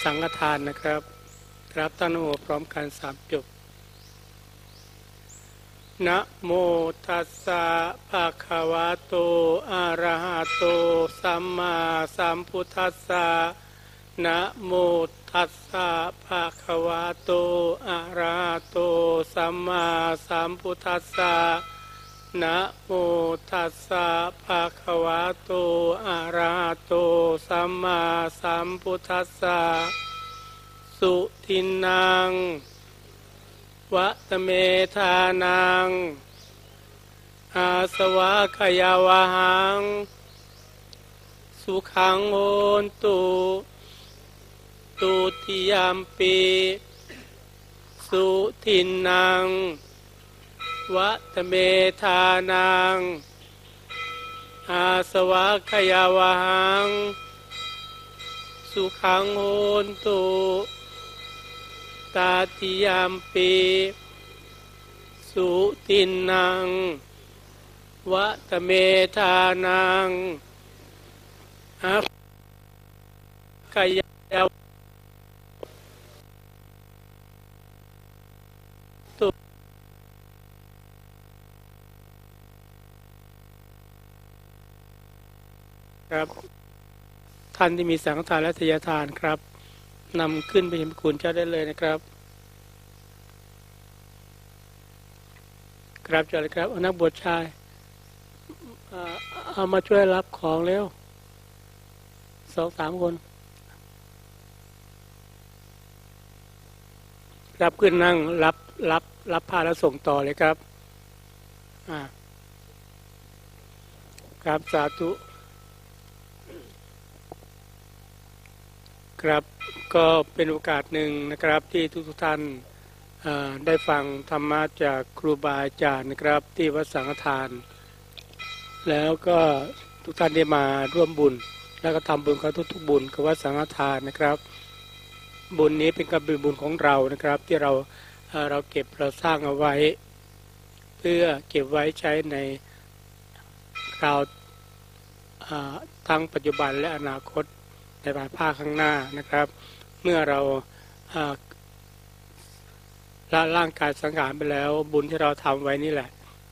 สังฆทานนะครับครับตั้งนะโมพร้อมกันสามจบนะโมตัสสะภะคะวะโตอะระหะโตสัมมาสัมพุทธัสสะ นะโมทัสสะภะคะวะโตอะระหะโตสัมมาสัมพุทธัสสะนะโมทัสสะภะคะวะโตอะระหะโตสัมมาสัมพุทธัสสะสุทินังวะตเมธานังอาสวะขยาวหังสุขังโหนตุตุติยามปีสุทินังวะตเมธานังอาสวะขยาวหังสุขังโหนตุตาติยามปีสุทินังวะตเมธานังอาสวะขยาวหังครับท่านที่มีสังฆทานและทายทานครับนำขึ้นไปเห็นคุณเจ้าได้เลยนะครับครับเจ้าเลยครับอนักบวชชายเอามาช่วยรับของเร็ว2-3 คนรับขึ้นนั่งรับผ้าแล้วส่งต่อเลยครับครับสาธุครับก็เป็นโอกาสหนึ่งนะครับที่ทุกท่านได้ฟังธรรมะจากครูบาอาจารย์นะครับที่วัดสังฆทานแล้วก็ทุกท่านได้มาร่วมบุญแล้วก็ทำบุญกับทุกบุญกับวัดสังฆทานนะครับบุญนี้เป็นการเป็นบุญของเรานะครับที่เราเก็บเราสร้างเอาไว้เพื่อเก็บไว้ใช้ในคราวทั้งปัจจุบันและอนาคตในภายภาคข้างหน้านะครับเมื่อเราละร่างกายสังขารไปแล้วบุญที่เราทำไว้นี่แหละ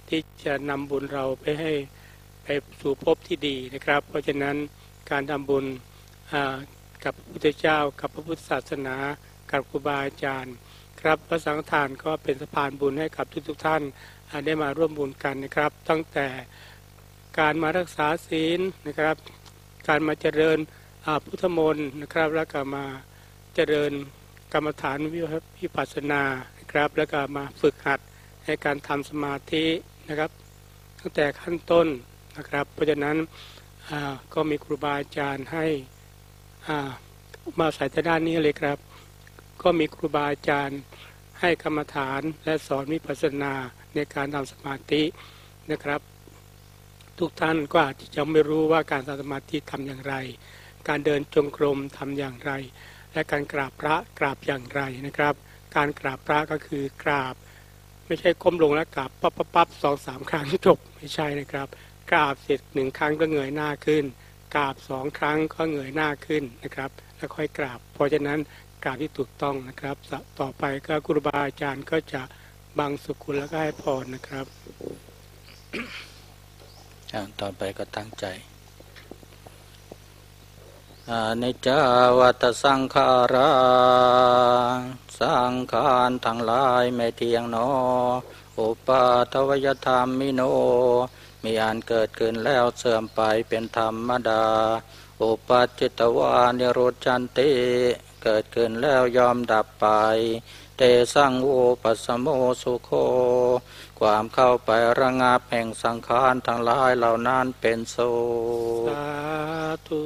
ที่จะนำบุญเราไปให้ไปสู่ภพที่ดีนะครับเพราะฉะนั้นการทำบุญกับพระพุทธเจ้ากับพระพุทธศาสนากับครูบาอาจารย์ครับพระสังฆทานก็เป็นสะพานบุญให้กับทุกท่านได้มาร่วมบุญกันนะครับตั้งแต่การมารักษาศีลนะครับการมาเจริญพุทธมนต์นะครับแล้วก็มาเจริญกรรมฐานวิปัสสนานะครับแล้วก็มาฝึกหัดในการทำสมาธินะครับตั้งแต่ขั้นต้นนะครับเพราะฉะนั้นก็มีครูบาอาจารย์ให้มาสายด้านนี้เลยครับก็มีครูบาอาจารย์ให้กรรมฐานและสอนวิปัสสนาในการทำสมาธินะครับทุกท่านก็อาจจะไม่รู้ว่าการทำสมาธิทำอย่างไรการเดินจงกรมทำอย่างไรและการกราบพระกราบอย่างไรนะครับการกราบพระก็คือกราบไม่ใช่ก้มลงแล้วกราบปั๊บ 2-3 ครั้งจบไม่ใช่นะครับกราบเสร็จ1 ครั้งก็เงยหน้าขึ้นกราบ2 ครั้งก็เงยหน้าขึ้นนะครับแล้วค่อยกราบเพราะฉะนั้นกราบที่ถูกต้องนะครับต่อไปก็ครูบาอาจารย์ก็จะบังสุกุลและก็ให้พรนะครับต่อไปก็ตั้งใจอนิจจวัฏสังขาราสังขารทั้งหลายไม่เที่ยงหนออุปาทวยธรรมมิโนมีอันเกิดขึ้นแล้วเสื่อมไปเป็นธรรมดาอุปาจิตวานิโรจันติเกิดขึ้นแล้วยอมดับไปเตสังโอปัสสโมสุโคความเข้าไประงับแห่งสังขารทั้งหลายเหล่านั้นเป็นโสสาธุ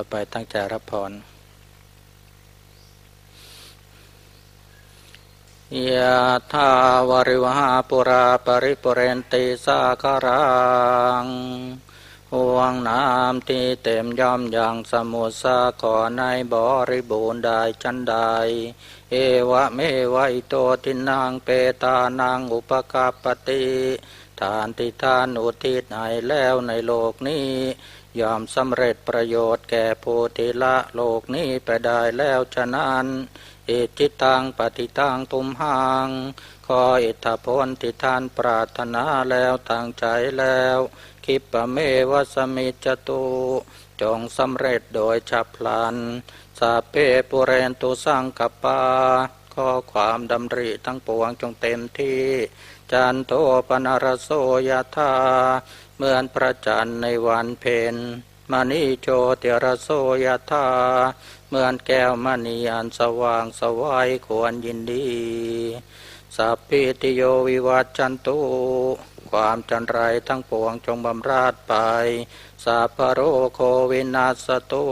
ต่อไปตั้งใจรับพรยะถาวริวหาปุราปริปุเรนติสาคารังห่วงน้ำที่เต็มย่อมอย่างสมุทรสาครในบริบูรณ์ได้ชั้นใดเอวะเมวะอิโตทินังเปตานังอุปกัปปติทานที่ทานอุทิศให้แล้วในโลกนี้ยอมสำเร็จประโยชน์แก่ผู้ที่ละโลกนี้ไปได้แล้วฉะนั้นอิทธิตังปฏิตังตุมหังขออิทธพลที่ท่านปรารถนาแล้วตั้งใจแล้ว คิปเมวะสมิจจตุจงสำเร็จโดยฉับพลันสาเพปุเรนตุสังคปาข้อความดำริทั้งปวงจงเต็มที่จันโทปนารโสยธาเหมือนพระจันทร์ในวันเพ็ญมณีโชติรโสยธาเหมือนแก้วมณีอันสว่างสวัยควรยินดีสัพพิติโยวิวัจจันตุความจันไรทั้งปวงจงบำราดไปสัพพโรโควินาศตุ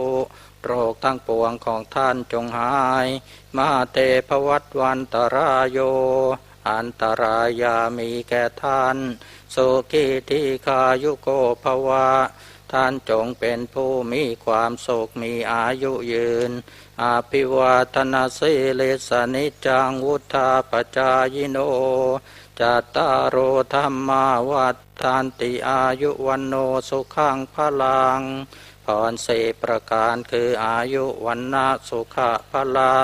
โรคทั้งปวงของท่านจงหายมาเตภวัตวันตรายโยอันตรายามีแก่ท่านสุขีทีคายุโกภวะท่านจงเป็นผู้มีความสุขมีอายุยืนอาภิวาทนาสีลิสนิจังวุธาปจายโนจัตตารโอธรรมาวัฏฐานติอายุวันโนสุขังพลังพรสี่ประการคืออายุวันนาสุขะพละ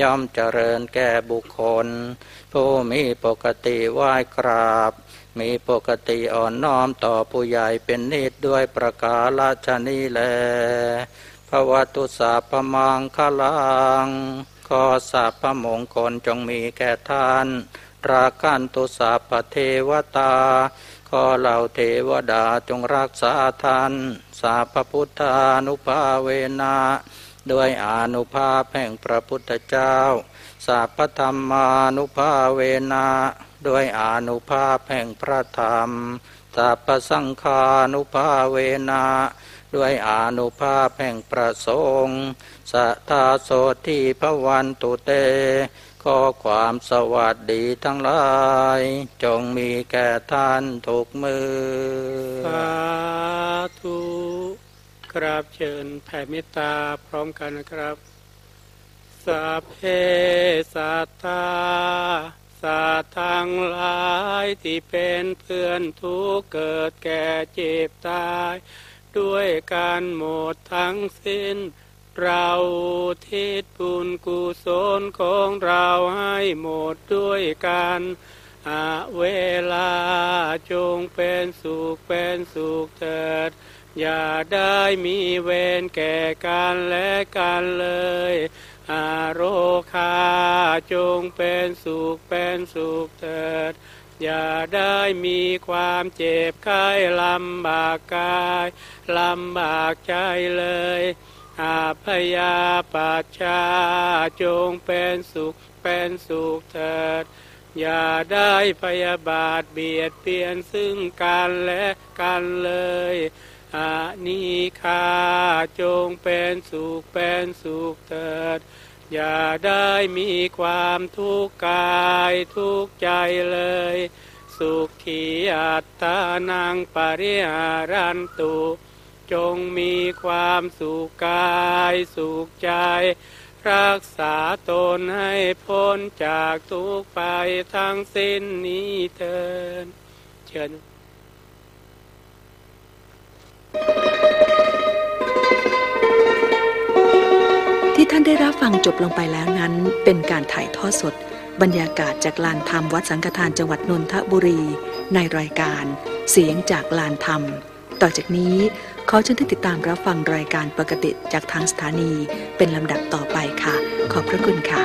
ย่อมเจริญแก่บุคคลผู้มีปกติไหว้กราบมีปกติอ่อนน้อมต่อผู้ใหญ่เป็นนิจด้วยประการราชนี้แลภวตุสาพมังคลังข้อสาพมงคลจงมีแก่ท่านราคันตุสาพเทวตาขอเหล่าเทวดาจงรักษาท่านสาพพุทธานุภาเวนะด้วยอานุภาพแห่งพระพุทธเจ้าสาพธรรมานุภาเวนะด้วยอานุภาพแห่งพระธรรมสาพสังฆานุภาเวนะด้วยอานุภาพแห่งพระสงฆ์สัทธาโสติภวันตุเตข้อความสวัสดีทั้งหลายจงมีแก่ท่านทุกเมื่อสาธุกราบเชิญแผ่เมตตาพร้อมกันครับสัพเพสัตตาสัตว์ทั้งหลายที่เป็นเพื่อนทุกข์เกิดแก่เจ็บตายด้วยกันหมดทั้งสิ้นเราทิศบุญกุศลของเราให้หมดด้วยกันอาเวลาจงเป็นสุขเป็นสุขเถิดอย่าได้มีเวรแก่กันและกันเลยอาโรคาจงเป็นสุขเป็นสุขเถิดอย่าได้มีความเจ็บไข้ลำบากกายลำบากใจเลยอาพยาปัชชาจงเป็นสุขเป็นสุขเถิดอย่าได้พยาบาทเบียดเบียนซึ่งกันและกันเลยอานิฆาจงเป็นสุขเป็นสุขเถิดอย่าได้มีความทุกข์กายทุกข์ใจเลยสุขีอัตตานังปริหารันตุจงมีความสุขกายสุขใจรักษาตนให้พ้นจากทุกข์ไปทั้งสิ้นนี้เถิดเชิญที่ท่านได้รับฟังจบลงไปแล้วนั้นเป็นการถ่ายทอดสดบรรยากาศจากลานธรรมวัดสังฆทานจังหวัดนนทบุรีในรายการเสียงจากลานธรรมต่อจากนี้ขอเชิญติดตามรับฟังรายการปกติจากทางสถานีเป็นลำดับต่อไปค่ะขอบพระคุณค่ะ